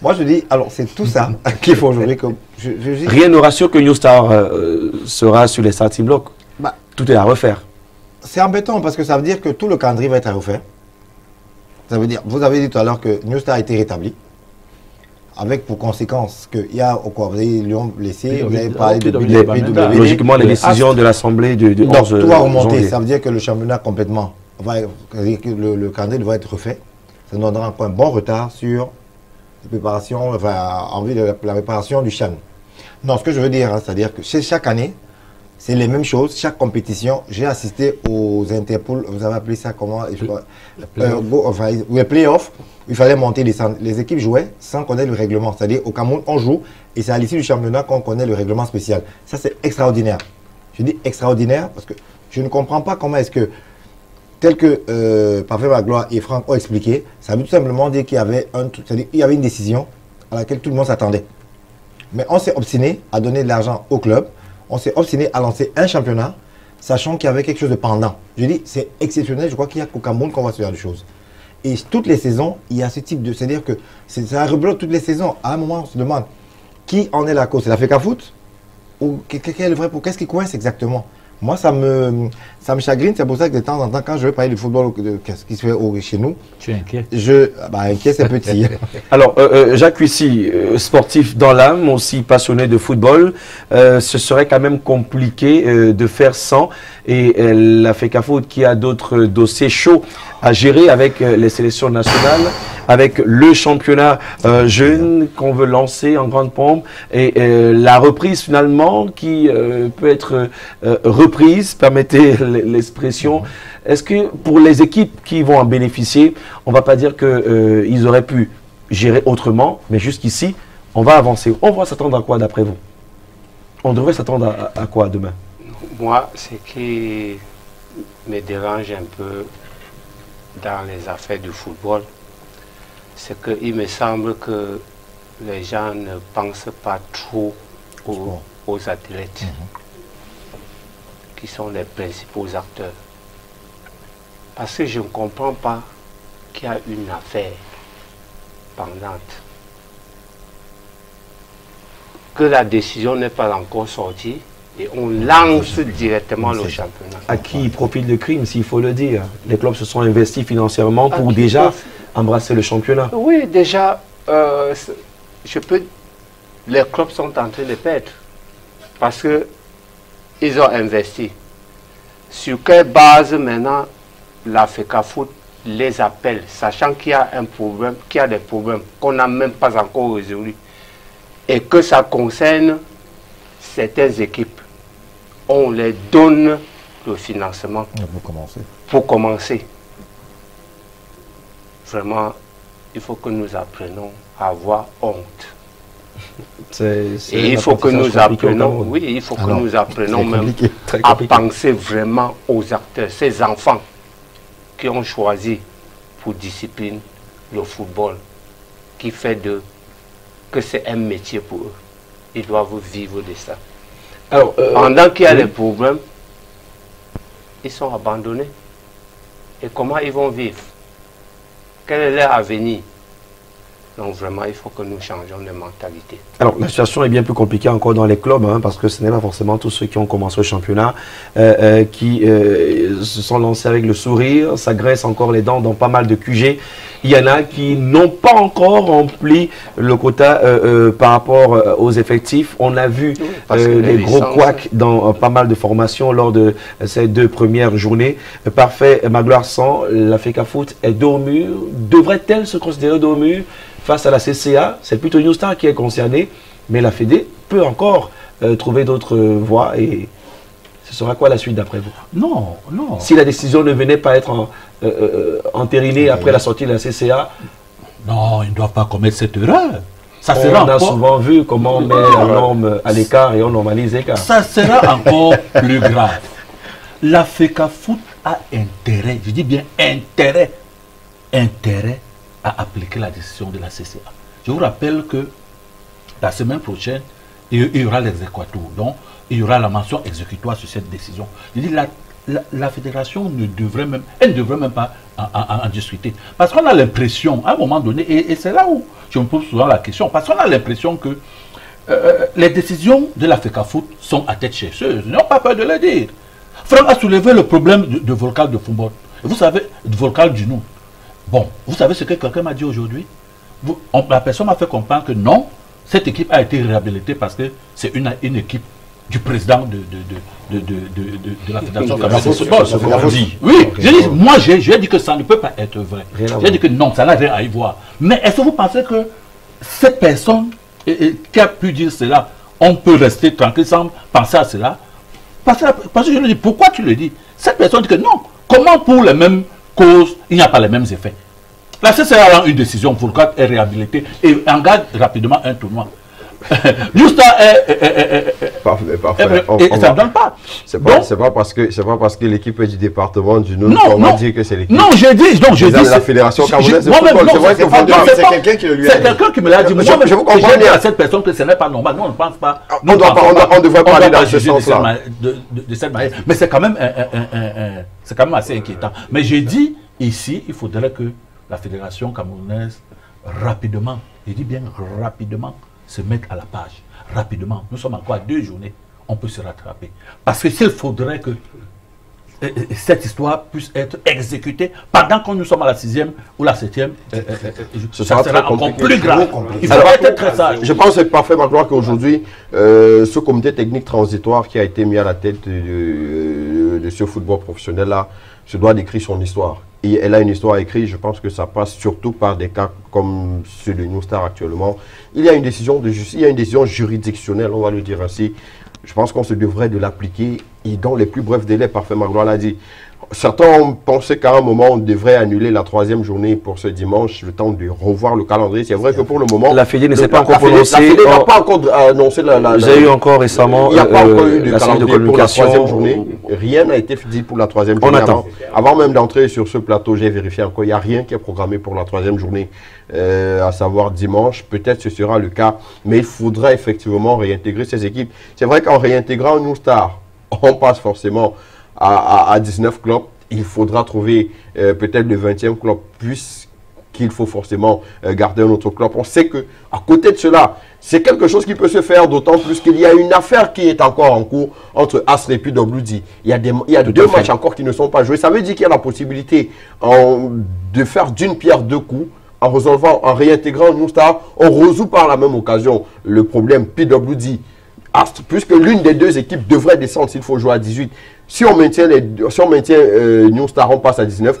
Moi, je dis, alors c'est tout ça qu'il faut aujourd'hui. Rien ne rassure que New Star sera sur les starting blocks. Bah, tout est à refaire. C'est embêtant parce que ça veut dire que tout le calendrier va être à refaire. Ça veut dire, vous avez dit tout à l'heure que New Star a été rétabli. Avec pour conséquence qu'il y a, vous avez Lyon Blessé, vous avez parlé de PWD. Logiquement, les décisions de l'Assemblée de donc, tout va remonter. Ça veut dire que le championnat complètement, le calendrier va être refait. Ça nous donnera encore un bon retard sur la préparation, enfin, envie de la préparation du CHAN. Non, ce que je veux dire, hein, c'est-à-dire que chaque année, c'est les mêmes choses, chaque compétition. J'ai assisté aux Interpôles, vous avez appelé ça comment? Les playoffs. Il fallait monter les centres. Les équipes jouaient sans connaître le règlement. C'est-à-dire au Cameroun, on joue et c'est à l'issue du championnat qu'on connaît le règlement spécial. Ça, c'est extraordinaire. Je dis extraordinaire parce que je ne comprends pas comment est-ce que tel que Parfait Magloire et Franck ont expliqué, ça veut tout simplement dire qu'il y avait une décision à laquelle tout le monde s'attendait. Mais on s'est obstiné à donner de l'argent au club, on s'est obstiné à lancer un championnat, sachant qu'il y avait quelque chose de pendant. Je dis, c'est exceptionnel, je crois qu'il n'y a qu'au Cameroun qu'on va se faire des choses. Et toutes les saisons, il y a ce type de... C'est-à-dire que ça rebloque toutes les saisons. À un moment, on se demande qui en est la cause. C'est la FECAFOOT ou quel est le vrai pour qu'est-ce qui coince exactement? Moi, ça me chagrine. C'est pour ça que de temps en temps, quand je vais parler du football, de ce qui se fait chez nous, tu es inquiet. Bah, inquiet, c'est petit. Alors, Jacques Kuissi, sportif dans l'âme, aussi passionné de football, ce serait quand même compliqué de faire sans. Et la FECAFOOT qui a d'autres dossiers chauds à gérer avec les sélections nationales, avec le championnat jeune qu'on veut lancer en grande pompe et la reprise finalement qui peut être reprise, permettez l'expression. Est-ce que pour les équipes qui vont en bénéficier, on ne va pas dire qu'ils auraient pu gérer autrement, mais jusqu'ici, on va avancer. On va s'attendre à quoi d'après vous? On devrait s'attendre à quoi demain? Moi, ce qui me dérange un peu dans les affaires du football, c'est qu'il me semble que les gens ne pensent pas trop aux athlètes, qui sont les principaux acteurs. Parce que je ne comprends pas qu'il y a une affaire pendante, que la décision n'est pas encore sortie, et on lance directement le championnat. À qui profite le crime, s'il faut le dire? Les clubs se sont investis financièrement pour déjà embrasser le championnat. Oui, déjà, les clubs sont en train de perdre parce qu'ils ont investi. Sur quelle base maintenant la FECAFOOT les appelle, sachant qu'il y a un problème, qu'il y a des problèmes qu'on n'a même pas encore résolus et que ça concerne certaines équipes? On les donne le financement pour commencer. Vraiment, il faut que nous apprenions à avoir honte. Et il faut que nous apprenions, même à penser vraiment aux acteurs, ces enfants qui ont choisi pour discipline le football, qui fait que c'est un métier pour eux. Ils doivent vivre de ça. Alors, pendant qu'il y a les problèmes, ils sont abandonnés. Et comment ils vont vivre? Quel est leur avenir? Donc vraiment, il faut que nous changions de mentalité. Alors, la situation est bien plus compliquée encore dans les clubs, hein, parce que ce n'est pas forcément tous ceux qui ont commencé le championnat, qui se sont lancés avec le sourire, ça graisse encore les dents dans pas mal de QG. Il y en a qui n'ont pas encore rempli le quota par rapport aux effectifs. On a vu les gros couacs dans pas mal de formations lors de ces deux premières journées. Parfait, Magloire San, la FECAFOOT est dos au mur. Devrait-elle se considérer dos au mur? Face à la CCA, c'est plutôt New Star qui est concernée, mais la FED peut encore trouver d'autres voies. Et ce sera quoi la suite d'après vous? Non, non. Si la décision ne venait pas être entérinée après la sortie de la CCA... Non, ils ne doivent pas commettre cette erreur. Ça on a souvent vu comment on met un homme à l'écart et on normalise l'écart. Ça sera encore plus grave. La FECAFOOT a intérêt, je dis bien intérêt à appliquer la décision de la CCA. Je vous rappelle que la semaine prochaine, il y aura l'exéquatur, donc il y aura la mention exécutoire sur cette décision. Je dis, la fédération ne devrait même pas en discuter. Parce qu'on a l'impression, à un moment donné, et c'est là où je me pose souvent la question, parce qu'on a l'impression que les décisions de la FECAFOOT sont à tête chercheuse. Ils n'ont pas peur de le dire. Franck a soulevé le problème de Volcan de Football. Vous savez, Volcan du Nord. Bon, vous savez ce que quelqu'un m'a dit aujourd'hui? La personne m'a fait comprendre que non, cette équipe a été réhabilitée parce que c'est une équipe du président de la Fédération camerounaise de football. C'est ce qu'on dit. Oui, j'ai dit, moi j'ai dit que ça ne peut pas être vrai. J'ai dit que non, ça n'a rien à y voir. Mais est-ce que vous pensez que cette personne qui a pu dire cela, on peut rester tranquille sans penser à cela? Parce que je lui dis, pourquoi tu le dis? Cette personne dit que non, comment pour les mêmes cause, il n'y a pas les mêmes effets. La CCA a une décision, Volcan est réhabilité et engage rapidement un tournoi. Juste parfait, parfait. Et ça ne donne pas. C'est pas parce que l'équipe du département du Nord, on va dire que c'est l'équipe. Non, je dis. Donc je dis la fédération camerounaise. C'est quelqu'un qui le lui a dit. C'est quelqu'un qui me l'a dit. Je vous comprends bien. À cette personne que ce n'est pas normal. Nous, on ne pense pas. On ne devrait pas aller dans ce sens-là. De cette manière. Mais c'est quand même assez inquiétant. Mais je dis ici, il faudrait que la fédération camerounaise rapidement, je dis bien rapidement, se mettre à la page. Rapidement. Nous sommes encore à 2 journées. On peut se rattraper. Parce que s'il faudrait que cette histoire puisse être exécutée pendant que nous sommes à la 6e ou la 7e, ça sera encore plus grave. Il faudra être très sage. Je pense que c'est parfait, Magloire, qu'aujourd'hui, ce comité technique transitoire qui a été mis à la tête de ce football professionnel-là se doit d'écrire son histoire. Et elle a une histoire écrite, je pense que ça passe surtout par des cas comme ceux de New Star actuellement. Il y a une décision de justice, il y a une décision juridictionnelle, on va le dire ainsi. Je pense qu'on se devrait de l'appliquer et dans les plus brefs délais, parfait, Magloire l'a dit. Certains ont pensé qu'à un moment, on devrait annuler la 3e journée pour ce dimanche, le temps de revoir le calendrier. C'est vrai que pour le moment... La FEDI ne s'est pas encore prononcée. La FEDI n'a pas encore annoncé la... J'ai eu encore récemment... Il n'y a pas encore eu de calendrier pour la 3e journée. Rien n'a été dit pour la 3e journée. On attend. Avant même d'entrer sur ce plateau, j'ai vérifié encore. Il n'y a rien qui est programmé pour la 3e journée, à savoir dimanche. Peut-être ce sera le cas, mais il faudra effectivement réintégrer ces équipes. C'est vrai qu'en réintégrant New Star, on passe forcément... À 19 clubs, il faudra trouver peut-être le 20e club, puisqu'il faut forcément garder un autre club. On sait que à côté de cela, c'est quelque chose qui peut se faire, d'autant plus qu'il y a une affaire qui est encore en cours entre Astre et PWD. Il y a deux matchs encore qui ne sont pas joués. Ça veut dire qu'il y a la possibilité de faire d'une pierre deux coups. En résolvant, en réintégrant New Star, on résout par la même occasion le problème PWD. Astre, puisque l'une des deux équipes devrait descendre s'il faut jouer à 18. Si on maintient New Star, on passe à 19.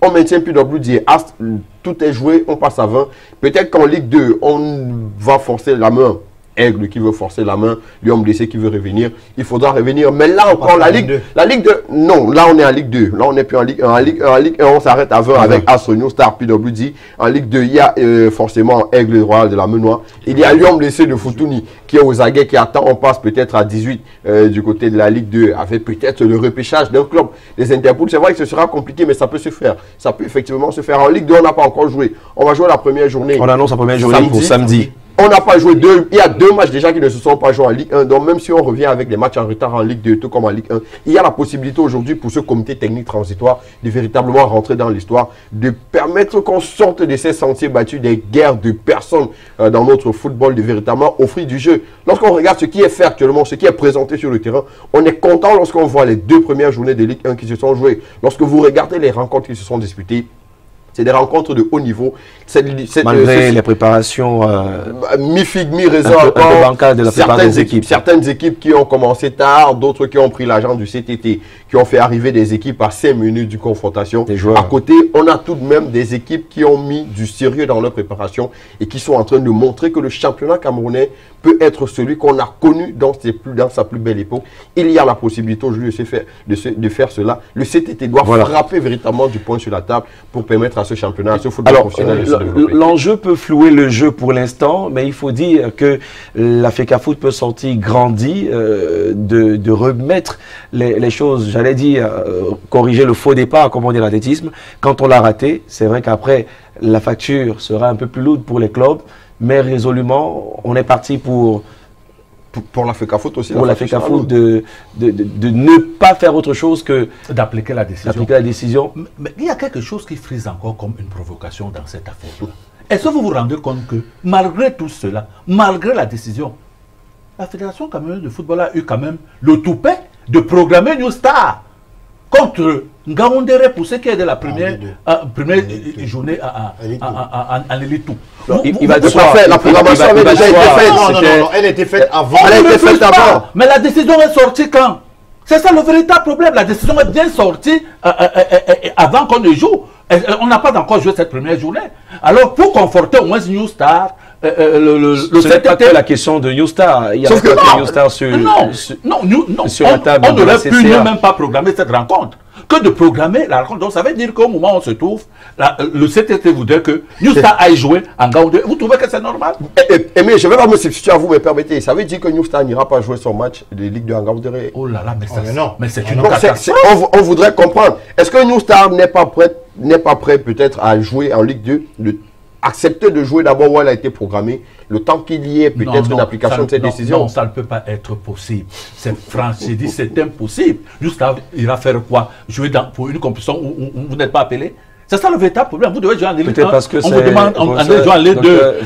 On maintient PWD et Astre, tout est joué, on passe à 20. Peut-être qu'en Ligue 2, on va forcer la main. Aigle qui veut forcer la main, Lyon Blessé qui veut revenir. Il faudra revenir. Mais là encore, la Ligue 2. Non, là on est en Ligue 2. Là on n'est plus en Ligue 1. En Ligue 1, on s'arrête à 20 avec Astre, New Star, PWD. En Ligue 2, il y a forcément Aigle Royal de la Menoua. Il y a Lyon Blessé de Foutouni qui est aux aguets, qui attend. On passe peut-être à 18 du côté de la Ligue 2 avec peut-être le repêchage d'un club. Les Interpools, c'est vrai que ce sera compliqué, mais ça peut se faire. Ça peut effectivement se faire. En Ligue 2, on n'a pas encore joué. On va jouer la 1e journée. On annonce la 1e journée pour samedi. On n'a pas joué deux. Il y a 2 matchs déjà qui ne se sont pas joués en Ligue 1. Donc, même si on revient avec les matchs en retard en Ligue 2, tout comme en Ligue 1, il y a la possibilité aujourd'hui pour ce comité technique transitoire de véritablement rentrer dans l'histoire, de permettre qu'on sorte de ces sentiers battus, des guerres de personnes dans notre football, de véritablement offrir du jeu. Lorsqu'on regarde ce qui est fait actuellement, ce qui est présenté sur le terrain, on est content lorsqu'on voit les 2 premières journées de Ligue 1 qui se sont jouées. Lorsque vous regardez les rencontres qui se sont disputées, c'est des rencontres de haut niveau. Malgré les préparations... mi-figue, mi-raison encore. Certaines équipes qui ont commencé tard, d'autres qui ont pris l'agent du CTT, qui ont fait arriver des équipes à 5 minutes du confrontation. À côté, on a tout de même des équipes qui ont mis du sérieux dans leur préparation et qui sont en train de montrer que le championnat camerounais peut être celui qu'on a connu dans sa plus belle époque. Il y a la possibilité aujourd'hui de faire cela. Le CTT doit frapper véritablement du poing sur la table pour permettre à ce championnat, à ce football professionnel de se développer. L'enjeu peut flouer le jeu pour l'instant, mais il faut dire que la FECAFOOT peut sortir grandie de remettre les choses, j'allais dire, corriger le faux départ, comme on dit dans l'athlétisme. Quand on l'a raté, c'est vrai qu'après, la facture sera un peu plus lourde pour les clubs, mais résolument, on est parti pour la FECAFOOT aussi. Pour la FECAFOOT de ne pas faire autre chose que d'appliquer la décision. Mais il y a quelque chose qui frise encore comme une provocation dans cette affaire-là. Est-ce que vous vous rendez compte que malgré tout cela, malgré la décision, la Fédération camerounaise de football a eu quand même le toupet de programmer New Star contre Ngaoundéré pour ce qui est de la première journée à l'Elitou. Il va devoir faire la programmation. Elle était faite avant. Mais la décision est sortie quand? C'est ça le véritable problème. La décision est bien sortie avant qu'on ne joue. On n'a pas encore joué cette 1er journée. Alors pour conforter au moins New Star, ce n'est pas que la question de New Star. Il y a New Star sur la table. On ne devrait plus même pas programmer cette rencontre. que de programmer la rencontre. Donc ça veut dire qu'au moment où on se trouve, le CTT voudrait que New Star aille jouer en Gao 2. Vous trouvez que c'est normal? Mais je ne vais pas me substituer à vous, mais permettez. Ça veut dire que New Star n'ira pas jouer son match de Ligue de Gao 2. Oh là là, mais, ça, non. Mais c'est une catastrophe. On voudrait comprendre. Est-ce que New Star n'est pas prêt, peut-être à jouer en Ligue 2 accepter de jouer d'abord où elle a été programmée, le temps qu'il y ait peut-être une application de cette décision. Non, ça ne peut pas être possible. C'est franchi, c'est impossible. Juste à, il va faire quoi? Jouer pour une compétition où vous n'êtes pas appelé? C'est ça le véritable problème. Vous devez jouer en Ligue 2. On vous demande de jouer en Ligue 2.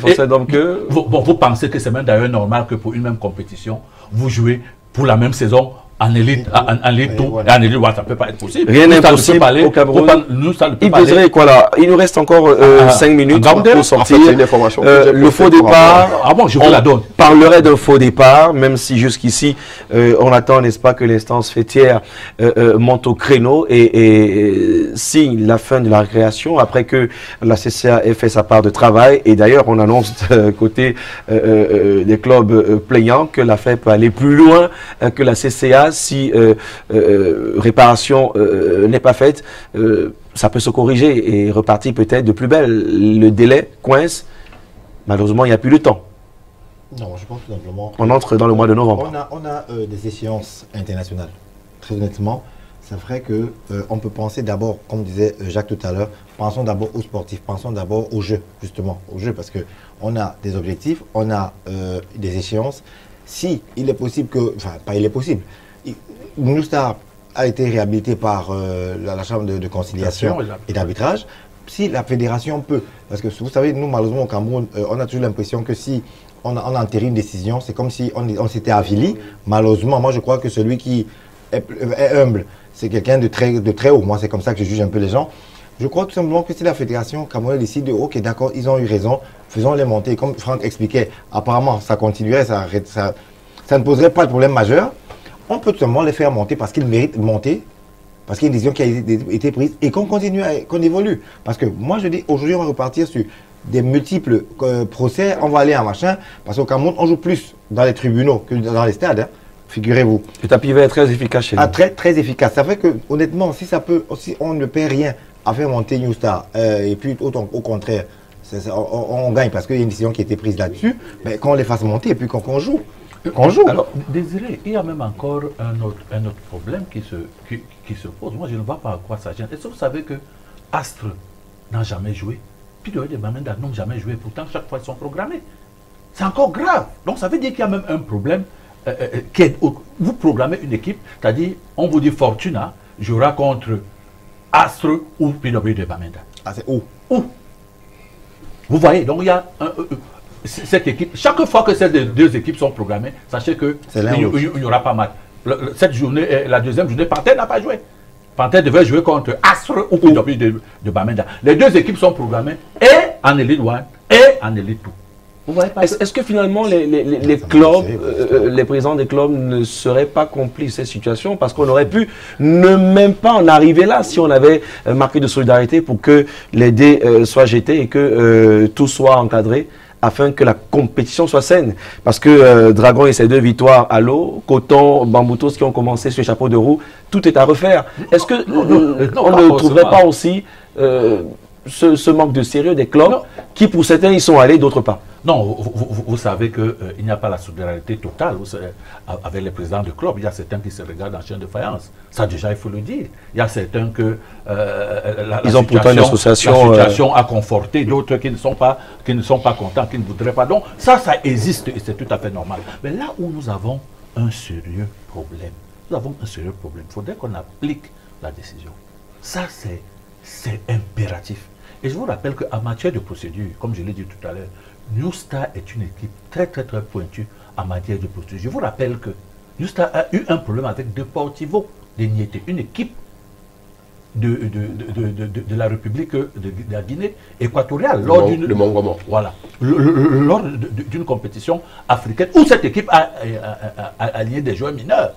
Vous pensez que c'est même d'ailleurs normal que pour une même compétition, vous jouez pour la même saison en élite, en élite, ça ne peut pas être possible. Rien n'est possible au Cameroun. Il nous reste encore 5 minutes pour sortir. Le faux départ, je vous la donne. On parlerait d'un faux départ, même si jusqu'ici, on attend, n'est-ce pas, que l'instance fêtière monte au créneau et signe la fin de la récréation après que la CCA ait fait sa part de travail. Et d'ailleurs, on annonce côté des clubs plaignants que l'affaire peut aller plus loin que la CCA. Si réparation n'est pas faite, ça peut se corriger et repartir peut-être de plus belle. Le délai coince. Malheureusement, il n'y a plus de temps. Non, je pense tout simplement... On entre dans le mois de novembre. On a des échéances internationales. Très honnêtement, c'est vrai qu'on peut penser d'abord, comme disait Jacques tout à l'heure, pensons d'abord aux sportifs, pensons d'abord aux jeux, justement. Aux jeux, parce qu'on a des objectifs, on a des échéances. Si il est possible que... Enfin, pas il est possible... New Star a été réhabilité par la Chambre de conciliation et d'arbitrage. Si la fédération peut, parce que vous savez, nous malheureusement au Cameroun, on a toujours l'impression que si on a enterré une décision, c'est comme si on s'était avili. Malheureusement, moi je crois que celui qui est humble, c'est quelqu'un de très haut. Moi c'est comme ça que je juge un peu les gens. Je crois tout simplement que si la fédération camerounaise décide, ok d'accord, ils ont eu raison, faisons-les monter. Comme Franck expliquait, apparemment ça continuerait, ça ne poserait pas de problème majeur. On peut tout simplement les faire monter parce qu'ils méritent de monter, parce qu'il y a une décision qui a été prise et qu'on continue, qu'on évolue. Parce que moi je dis, aujourd'hui on va repartir sur des multiples procès, on va aller à machin, parce qu'au Cameroun on joue plus dans les tribunaux que dans les stades, hein, figurez-vous. Le tapis vert est très efficace chez nous. Ah, très, très efficace. Ça fait que, honnêtement, si ça peut, si on ne perd rien à faire monter New Star, et puis au contraire, on gagne parce qu'il y a une décision qui a été prise là-dessus, mais qu'on les fasse monter et puis qu'on joue. Alors, Désiré, il y a même encore un autre problème qui se pose. Moi, je ne vois pas à quoi ça gêne. Est-ce que vous savez que Astre n'a jamais joué? Pidoué de Bamenda n'ont jamais joué. Pourtant, chaque fois, ils sont programmés. C'est encore grave. Donc, ça veut dire qu'il y a même un problème. Vous programmez une équipe, c'est-à-dire, on vous dit Fortuna jouera contre Astre ou Pidoué de Bamenda. Ah, c'est où? Où? Vous voyez, donc il y a un... cette équipe, chaque fois que ces deux équipes sont programmées, sachez que il n'y aura pas mal. Cette journée, la deuxième journée, Panthère n'a pas joué. Panthère devait jouer contre Astre ou PWD de Bamenda. Les deux équipes sont programmées et en Elite 1 et en Elite 2. Est-ce que finalement les clubs, les présidents des clubs ne seraient pas complices de cette situation? Parce qu'on aurait pu ne même pas en arriver là si on avait marqué de solidarité pour que les dés soient jetés et que tout soit encadré, afin que la compétition soit saine. Parce que Dragon et ses deux victoires à l'eau, Coton, Bamboutos qui ont commencé sur le chapeau de roue, tout est à refaire. Est-ce que on ne trouverait pas aussi ce manque de sérieux des clubs qui, pour certains, ils sont allés, d'autres pas? Non, vous savez qu'il n'y a pas la solidarité totale avec les présidents de club. Il y a certains qui se regardent en chaîne de faïence. Ça déjà, il faut le dire. Il y a certains que ils ont pourtant une association, la situation a conforté, d'autres qui ne sont pas contents, qui ne voudraient pas. Donc ça existe et c'est tout à fait normal. Mais là où nous avons un sérieux problème, il faudrait qu'on applique la décision. Ça, c'est impératif. Et je vous rappelle qu'en matière de procédure, comme je l'ai dit tout à l'heure, New Star est une équipe très très très pointue en matière de procédure. Je vous rappelle que New Star a eu un problème avec Deportivo de Niété, une équipe de la République de la Guinée équatoriale, lors d'une compétition africaine où cette équipe a allié des joueurs mineurs.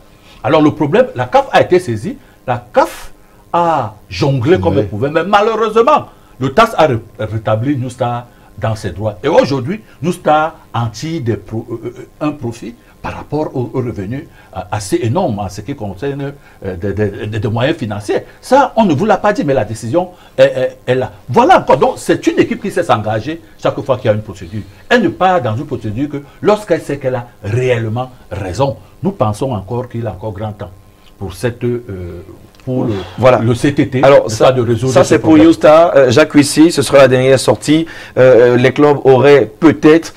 Alors le problème, la CAF a été saisie, la CAF a jonglé comme elle pouvait, mais malheureusement, le TAS a rétabli New Star dans ses droits. Et aujourd'hui, New Star en tire un profit par rapport aux revenus assez énormes en ce qui concerne des moyens financiers. Ça, on ne vous l'a pas dit, mais la décision est là. Voilà encore. Donc, c'est une équipe qui s'est engagée chaque fois qu'il y a une procédure. Elle ne part dans une procédure que lorsqu'elle sait qu'elle a réellement raison. Nous pensons encore qu'il a encore grand temps pour cette... Pour le CTT. Alors, ça c'est pour New Star. Jacques Kuissi, ce sera la dernière sortie. Les clubs auraient peut-être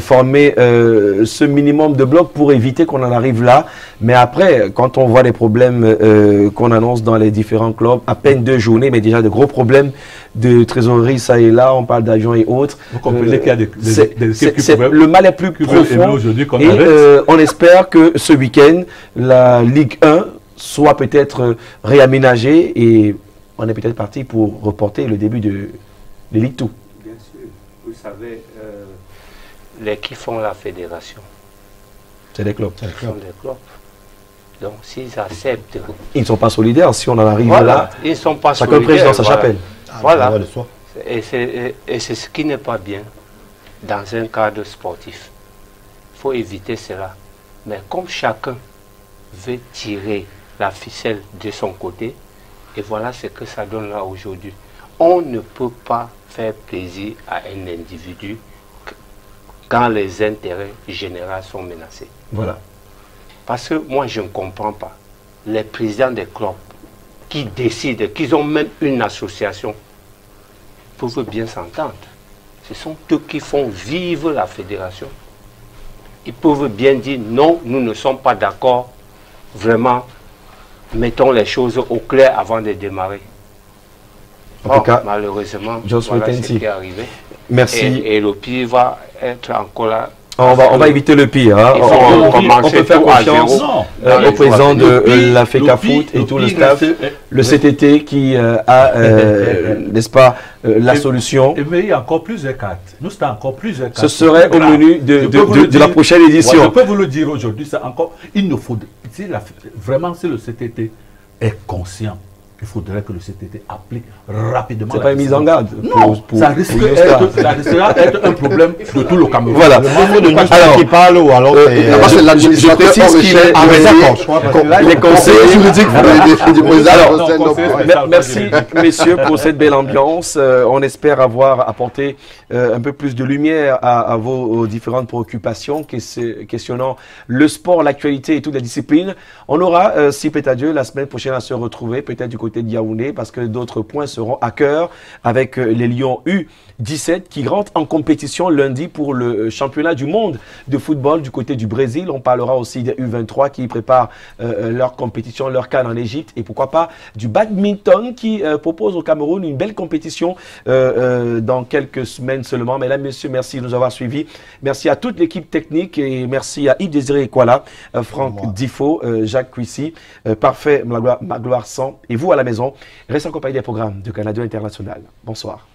formé ce minimum de blocs pour éviter qu'on en arrive là. Mais après, quand on voit les problèmes qu'on annonce dans les différents clubs, à peine 2 journées, mais déjà de gros problèmes de trésorerie, ça et là, on parle d'argent et autres. Vous comprenez qu'il y a le mal est plus profond. Et on espère que ce week-end, la Ligue 1 soit peut-être réaménagé et on est peut-être parti pour reporter le début de l'élite tout. Bien sûr, vous savez, les qui font la fédération, c'est des clubs. Donc s'ils acceptent... Ils ne sont pas solidaires si on en arrive là. Ils ne sont pas solidaires. Chacun président sa chapelle. Et c'est ce qui n'est pas bien dans un cadre sportif. Il faut éviter cela. Mais comme chacun veut tirer la ficelle de son côté, et voilà ce que ça donne là aujourd'hui. On ne peut pas faire plaisir à un individu quand les intérêts généraux sont menacés. Voilà. Parce que moi, je ne comprends pas. Les présidents des clubs qui décident, qu'ils ont même une association, peuvent bien s'entendre. Ce sont eux qui font vivre la fédération. Ils peuvent bien dire non, nous ne sommes pas d'accord, vraiment. Mettons les choses au clair avant de démarrer. En tout cas, malheureusement, voilà ce qui est arrivé. Merci. Et le pire va être encore là. On va éviter le pire. Hein. On peut faire confiance au président de la FECAFOOT et tout le staff. Le CTT qui a, n'est-ce pas, la solution. Mais il y a encore plusieurs cartes. Nous, c'est encore plusieurs cartes. Ce serait au menu de la prochaine édition. Ouais, je peux vous le dire aujourd'hui, c'est encore. Il nous faut. Vraiment, si le CTT est conscient, il faudrait que le CTT applique rapidement. C'est pas une mise en garde. Non, ça risquera d'être un problème de tout le Cameroun. Voilà. Alors, qui parle ou alors c'est l'administrateur qui est arrêté. Les conseils juridiques du président. Merci, messieurs, pour cette belle ambiance. On espère avoir apporté un peu plus de lumière à vos différentes préoccupations questionnant le sport, l'actualité et toutes les disciplines. On aura, si peut-être à Dieu, la semaine prochaine à se retrouver, peut-être du côté de Yaoundé, parce que d'autres points seront à cœur avec les Lions U17 qui rentrent en compétition lundi pour le championnat du monde de football du côté du Brésil. On parlera aussi des U23 qui préparent leur compétition, leur CAN en Égypte, et pourquoi pas du badminton qui propose au Cameroun une belle compétition dans quelques semaines seulement. Mesdames, messieurs, merci de nous avoir suivis. Merci à toute l'équipe technique et merci à Yves Désiré Ekwala, Franck Diffo, Jacques Kuissi, Parfait, Magloire San et vous à la maison. Restez en compagnie des programmes de Canal 2 International. Bonsoir.